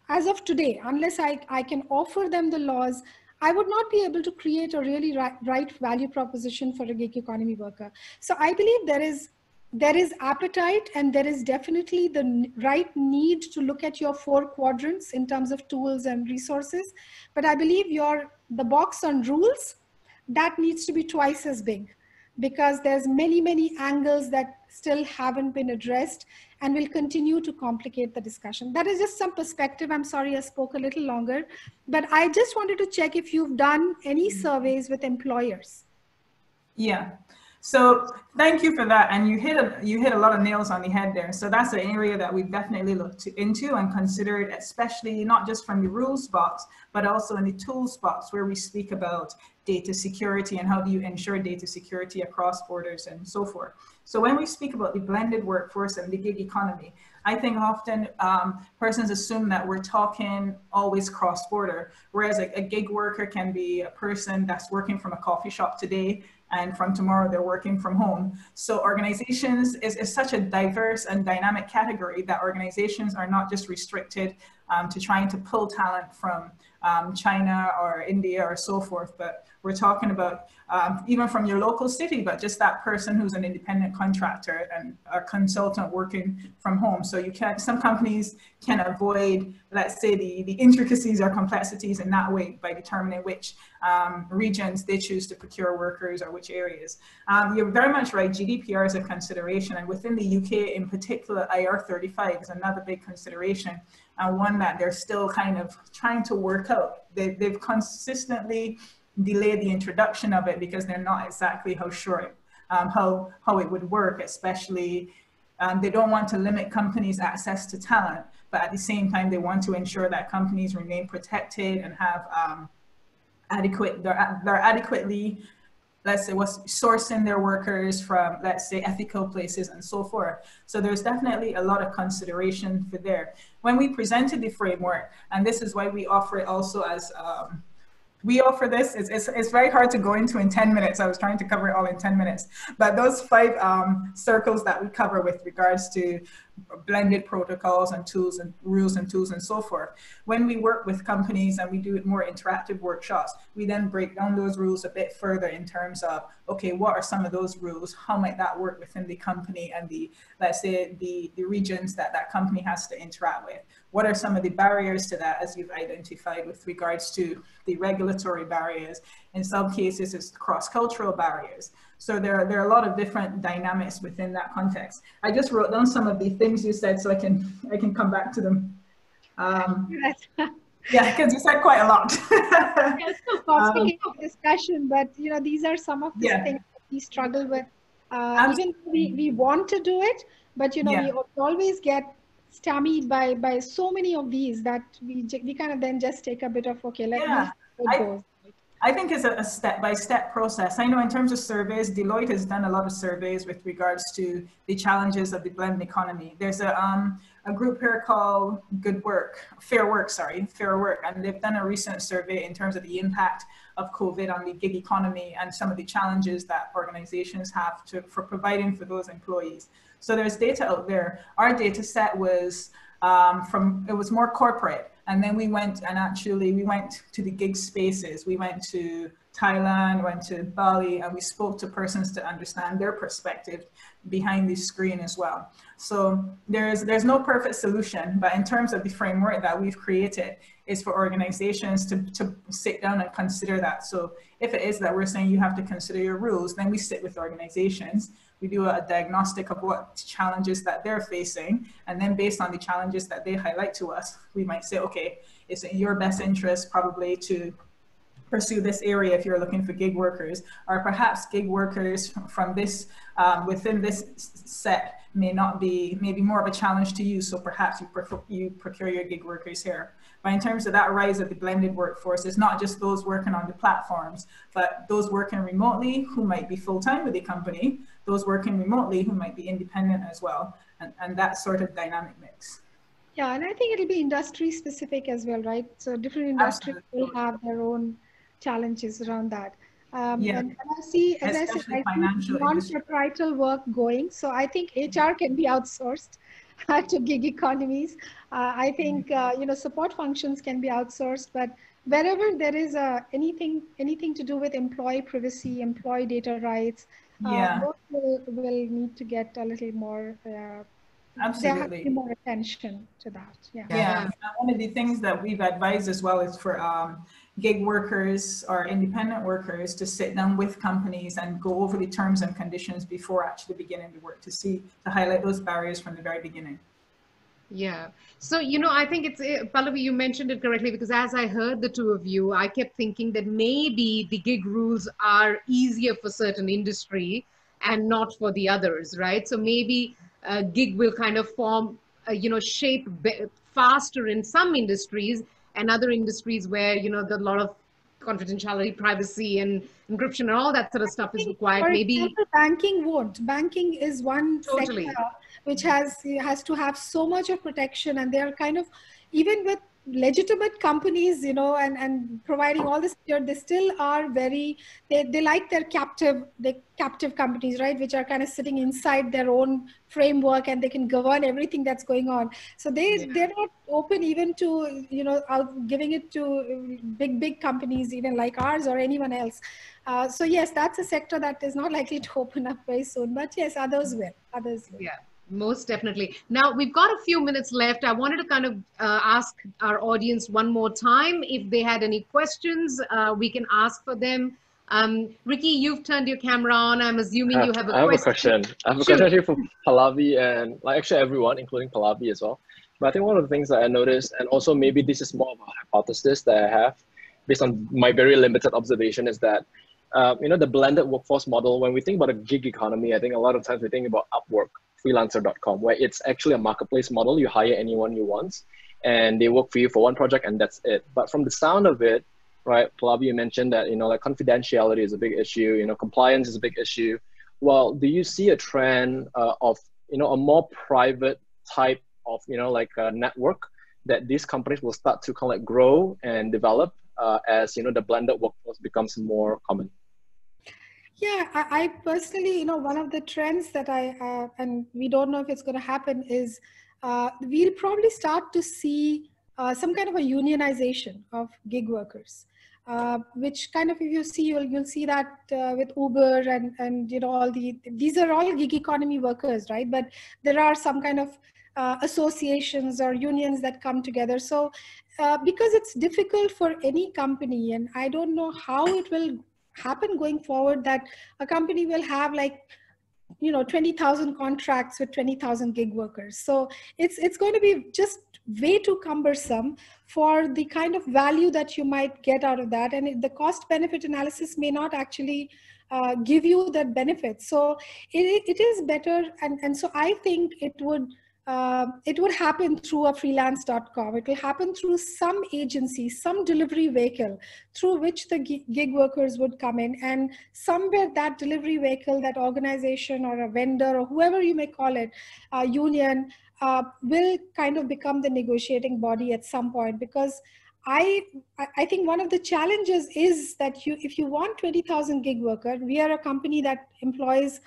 as of today, unless I can offer them the laws, I would not be able to create a really right value proposition for a gig economy worker. So I believe there is appetite, and there is definitely the right need to look at your 4 quadrants in terms of tools and resources. But I believe the box on rules, that needs to be twice as big, because there's many, many angles that still haven't been addressed and will continue to complicate the discussion. That is just some perspective. I'm sorry I spoke a little longer, but I just wanted to check if you've done any surveys with employers. Yeah. So thank you for that, and you hit a lot of nails on the head there. So that's an area that we've definitely looked into and considered, especially not just from the rules box, but also in the tools box, where we speak about data security and how do you ensure data security across borders and so forth. So when we speak about the blended workforce and the gig economy, I think often persons assume that we're talking always cross-border, whereas a gig worker can be a person that's working from a coffee shop today, and from tomorrow they're working from home. So organizations is such a diverse and dynamic category that organizations are not just restricted to trying to pull talent from China or India or so forth, but we're talking about even from your local city, but just that person who's an independent contractor and a consultant working from home. So some companies can avoid, let's say, the intricacies or complexities in that way by determining which regions they choose to procure workers or which areas. You're very much right, GDPR is a consideration, and within the UK in particular, IR35 is another big consideration, and one that they're still kind of trying to work out. They've consistently delayed the introduction of it because they're not exactly how it would work, especially they don't want to limit companies' access to talent, but at the same time, they want to ensure that companies remain protected and have adequately, let's say, was sourcing their workers from, let's say, ethical places and so forth. So there's definitely a lot of consideration for there. When we presented the framework, and this is why we offer it also as, we offer this, it's very hard to go into in 10 minutes. I was trying to cover it all in 10 minutes, but those 5 circles that we cover with regards to blended protocols and tools and rules and tools and so forth. When we work with companies and we do more interactive workshops, we then break down those rules a bit further in terms of, okay, what are some of those rules? How might that work within the company and the, let's say, the regions that that company has to interact with? What are some of the barriers to that, as you've identified, with regards to the regulatory barriers? In some cases, it's cross-cultural barriers. So there are a lot of different dynamics within that context. I just wrote down some of the things you said so I can come back to them. Yeah, because you said quite a lot. Yes, of course, speaking of discussion, but you know, these are some of the things that we struggle with. Even we want to do it, but you know, we always get stymied by so many of these that we kind of then just take a bit of, okay, let it go. I think it's a step-by-step process. I know in terms of surveys, Deloitte has done a lot of surveys with regards to the challenges of the blended economy. There's a group here called Fair Work, and they've done a recent survey in terms of the impact of COVID on the gig economy and some of the challenges that organizations have for providing for those employees. So there's data out there. Our data set was it was more corporate, and then we went and actually we went to the gig spaces. We went to Thailand, went to Bali, and we spoke to persons to understand their perspective behind the screen as well. So there's no perfect solution, but in terms of the framework that we've created is for organizations to sit down and consider that. So if it is that we're saying you have to consider your rules, then we sit with organizations. We do a diagnostic of what challenges that they're facing. And then based on the challenges that they highlight to us, we might say, okay, it's in your best interest probably to pursue this area if you're looking for gig workers, or perhaps gig workers from this within this set may not be, maybe more of a challenge to you, so perhaps you procure your gig workers here. But in terms of that rise of the blended workforce, it's not just those working on the platforms, but those working remotely who might be full-time with the company, those working remotely who might be independent as well, and that sort of dynamic mix. Yeah, and I think it'll be industry specific as well, right? So different industries will have their own challenges around that. And I see, as I said, non-proprietary work going. So I think HR can be outsourced to gig economies. I think support functions can be outsourced, but wherever there is anything to do with employee privacy, employee data rights, will need to get a little more. Absolutely. There has to be more attention to that. Yeah. And one of the things that we've advised as well is for gig workers or independent workers to sit down with companies and go over the terms and conditions before actually beginning the work to highlight those barriers from the very beginning. Yeah. So, I think it's, Pallavi, you mentioned it correctly, because as I heard the two of you, I kept thinking that maybe the gig rules are easier for certain industry and not for the others, right? So maybe gig will kind of form, shape faster in some industries and other industries where, there's a lot of confidentiality, privacy and encryption and all that sort of stuff is required. Maybe example, banking won't. Banking is one sector which has to have so much of protection, and they are kind of, even with legitimate companies, and providing all this, they still are very, they like their captive companies, right? Which are kind of sitting inside their own framework and they can govern everything that's going on. So they're not open even to, giving it to big companies, even like ours or anyone else. So yes, that's a sector that is not likely to open up very soon, but yes, others will. Yeah. Most definitely. Now, we've got a few minutes left. I wanted to kind of ask our audience one more time. If they had any questions, we can ask for them. Ricky, you've turned your camera on. I'm assuming you have a question. I have a question here for Pallavi and actually everyone, including Pallavi as well. But I think one of the things that I noticed, and also maybe this is more of a hypothesis that I have based on my very limited observation, is that the blended workforce model, when we think about a gig economy, I think a lot of times we think about Upwork, freelancer.com, where it's actually a marketplace model. You hire anyone you want and they work for you for one project and that's it. But from the sound of it, right, Pallavi, you mentioned that, confidentiality is a big issue, compliance is a big issue. Well, do you see a trend of, a more private type of, a network that these companies will start to kind of grow and develop as, the blended workforce becomes more common? Yeah, I personally, one of the trends that and we don't know if it's going to happen is we'll probably start to see some kind of a unionization of gig workers, which kind of, if you see, you'll see that with Uber and these are all gig economy workers, right? But there are some kind of associations or unions that come together. So because it's difficult for any company, and I don't know how it will happen going forward, that a company will have 20,000 contracts with 20,000 gig workers. So it's going to be just way too cumbersome for the kind of value that you might get out of that. And the cost benefit analysis may not actually give you that benefit. So it is better. And so I think it would happen through a freelance.com. It will happen through some agency, some delivery vehicle through which the gig workers would come in, and somewhere that delivery vehicle, that organization or a vendor or whoever you may call it, a union, will kind of become the negotiating body at some point, because I think one of the challenges is that if you want 20,000 gig workers, we are a company that employs,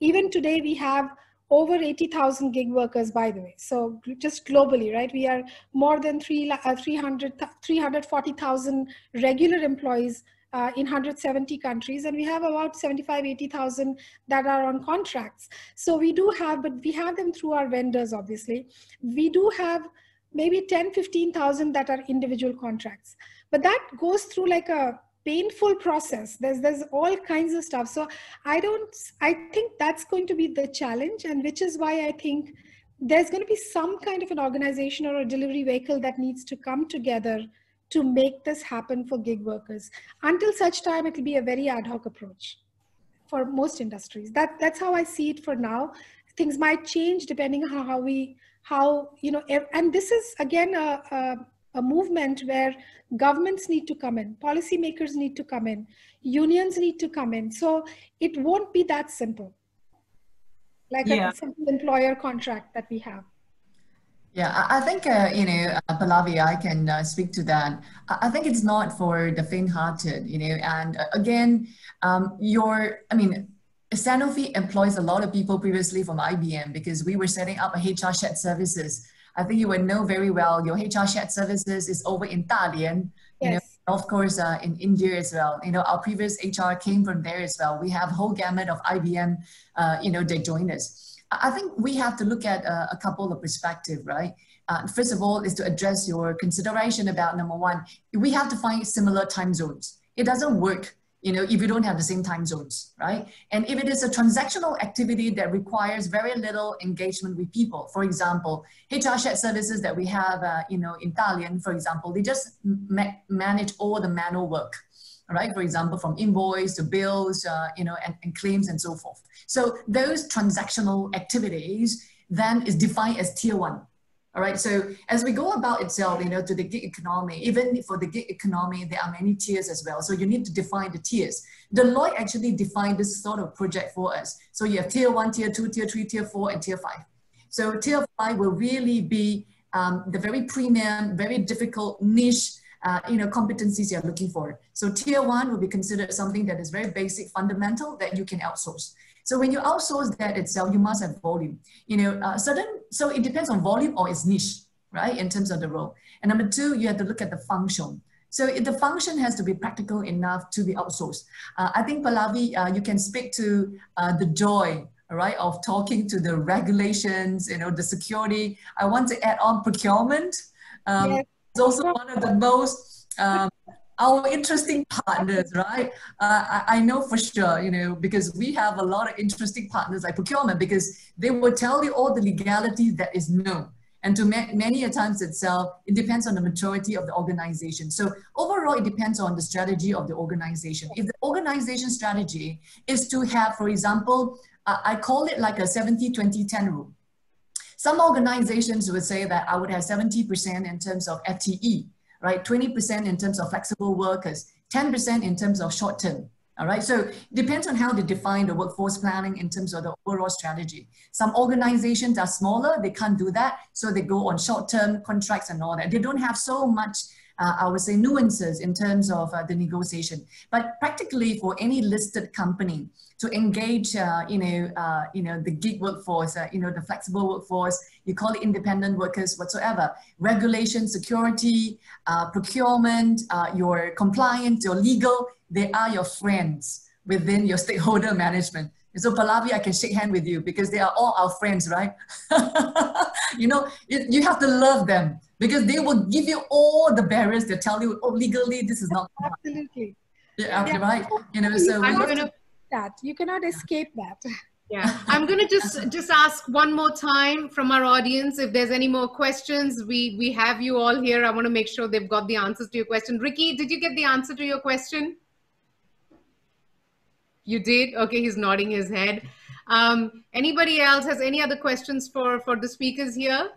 even today we have over 80,000 gig workers, by the way. So just globally, right? We are more than 340,000 regular employees in 170 countries, and we have about 75,000 to 80,000 that are on contracts. So we do have, but we have them through our vendors, obviously. We do have maybe 10,000 to 15,000 that are individual contracts, but that goes through like a painful process. There's all kinds of stuff. So I think that's going to be the challenge, and which is why I think there's going to be some kind of an organization or a delivery vehicle that needs to come together to make this happen for gig workers. Until such time, it will be a very ad hoc approach for most industries. That's how I see it for now. Things might change depending on how you know, and this is again a movement where governments need to come in, policymakers need to come in, unions need to come in. So it won't be that simple, like a simple employer contract that we have. Yeah, I think, you know, Pallavi, I can speak to that. I think it's not for the faint-hearted, you know, and again, I mean, Sanofi employs a lot of people previously from IBM because we were setting up a HR shared services. I think you would know very well, your HR shared services is over in Thailand, you know, of course, in India as well. You know, our previous HR came from there as well. We have a whole gamut of IBM, you know, they join us. I think we have to look at a couple of perspectives, right? First of all, is to address your consideration about number one, we have to find similar time zones. It doesn't work, you know, if you don't have the same time zones, right? And if it is a transactional activity that requires very little engagement with people, for example, HR shared services that we have, you know, in Thailand, for example, they just manage all the manual work, right? For example, from invoice to bills, you know, and claims and so forth. So those transactional activities then is defined as tier one. All right, so as we go about itself, you know, to the gig economy, even for the gig economy, there are many tiers as well. So you need to define the tiers. Deloitte actually defined this sort of project for us. So you have tier one, tier two, tier three, tier four, and tier five. So tier five will really be the very premium, very difficult niche, you know, competencies you're looking for. So tier one will be considered something that is very basic, fundamental that you can outsource. So when you outsource that itself, you must have volume, you know, so it depends on volume or its niche, right? In terms of the role. And number two, you have to look at the function. So if the function has to be practical enough to be outsourced. I think Pallavi, you can speak to the joy, right? Of talking to the regulations, you know, the security. I want to add on procurement. It's also one of the most, our interesting partners, right? I know for sure, you know, because we have a lot of interesting partners like procurement, because they will tell you all the legalities that is known. And to many a times itself, it depends on the maturity of the organization. So overall, it depends on the strategy of the organization. If the organization strategy is to have, for example, I call it like a 70-20-10 rule. Some organizations would say that I would have 70% in terms of FTE, right? 20% in terms of flexible workers, 10% in terms of short term, all right? So it depends on how they define the workforce planning in terms of the overall strategy. Some organizations are smaller, they can't do that. So they go on short term contracts and all that. They don't have so much, I would say, nuances in terms of the negotiation. But practically for any listed company to engage, you know, the gig workforce, you know, the flexible workforce, you call it independent workers, whatsoever, regulation, security, procurement, your compliance, your legal, they are your friends within your stakeholder management. So Pallavi, I can shake hands with you because they are all our friends, right? You know, you have to love them because they will give you all the barriers. They'll tell you, oh, legally, this is not. Absolutely. Yeah, yeah. Right. You know, so I'm going to that. You cannot escape that. Yeah. I'm going to just ask one more time from our audience. If there's any more questions, we have you all here. I want to make sure they've got the answers to your question. Ricky, did you get the answer to your question? You did? Okay, he's nodding his head. Anybody else has any other questions for the speakers here?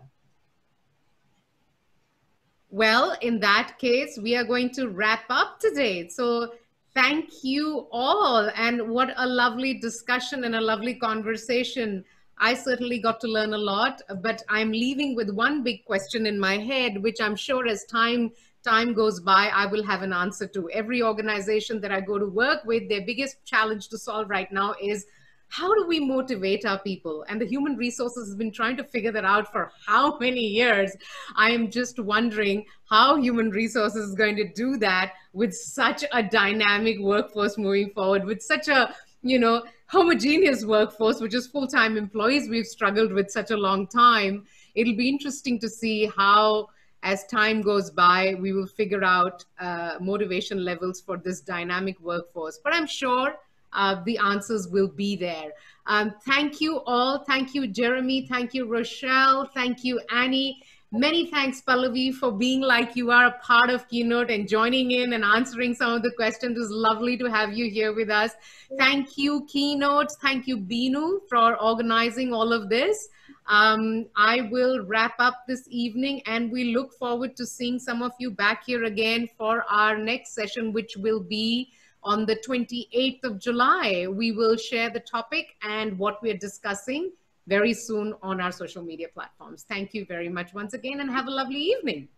Well, in that case, we are going to wrap up today. So thank you all. And what a lovely discussion and a lovely conversation I certainly got to learn a lot, but I'm leaving with one big question in my head, which I'm sure as time goes by, I will have an answer to. Every organization that I go to work with, their biggest challenge to solve right now is, how do we motivate our people? And the human resources has been trying to figure that out for how many years? I am just wondering how human resources is going to do that with such a dynamic workforce moving forward, with such a, you know, homogeneous workforce, which is full-time employees we've struggled with such a long time. It'll be interesting to see how, as time goes by, we will figure out motivation levels for this dynamic workforce. But I'm sure the answers will be there. Thank you all. Thank you, Jeremy. Thank you, Rochelle. Thank you, Annie. Many thanks, Pallavi, for being like you are a part of Keynote and joining in and answering some of the questions. It was lovely to have you here with us. Thank you, Keynote. Thank you, Binu, for organizing all of this. I will wrap up this evening, and we look forward to seeing some of you back here again for our next session, which will be on the 28th of July. We will share the topic and what we are discussing very soon on our social media platforms. Thank you very much once again, and have a lovely evening.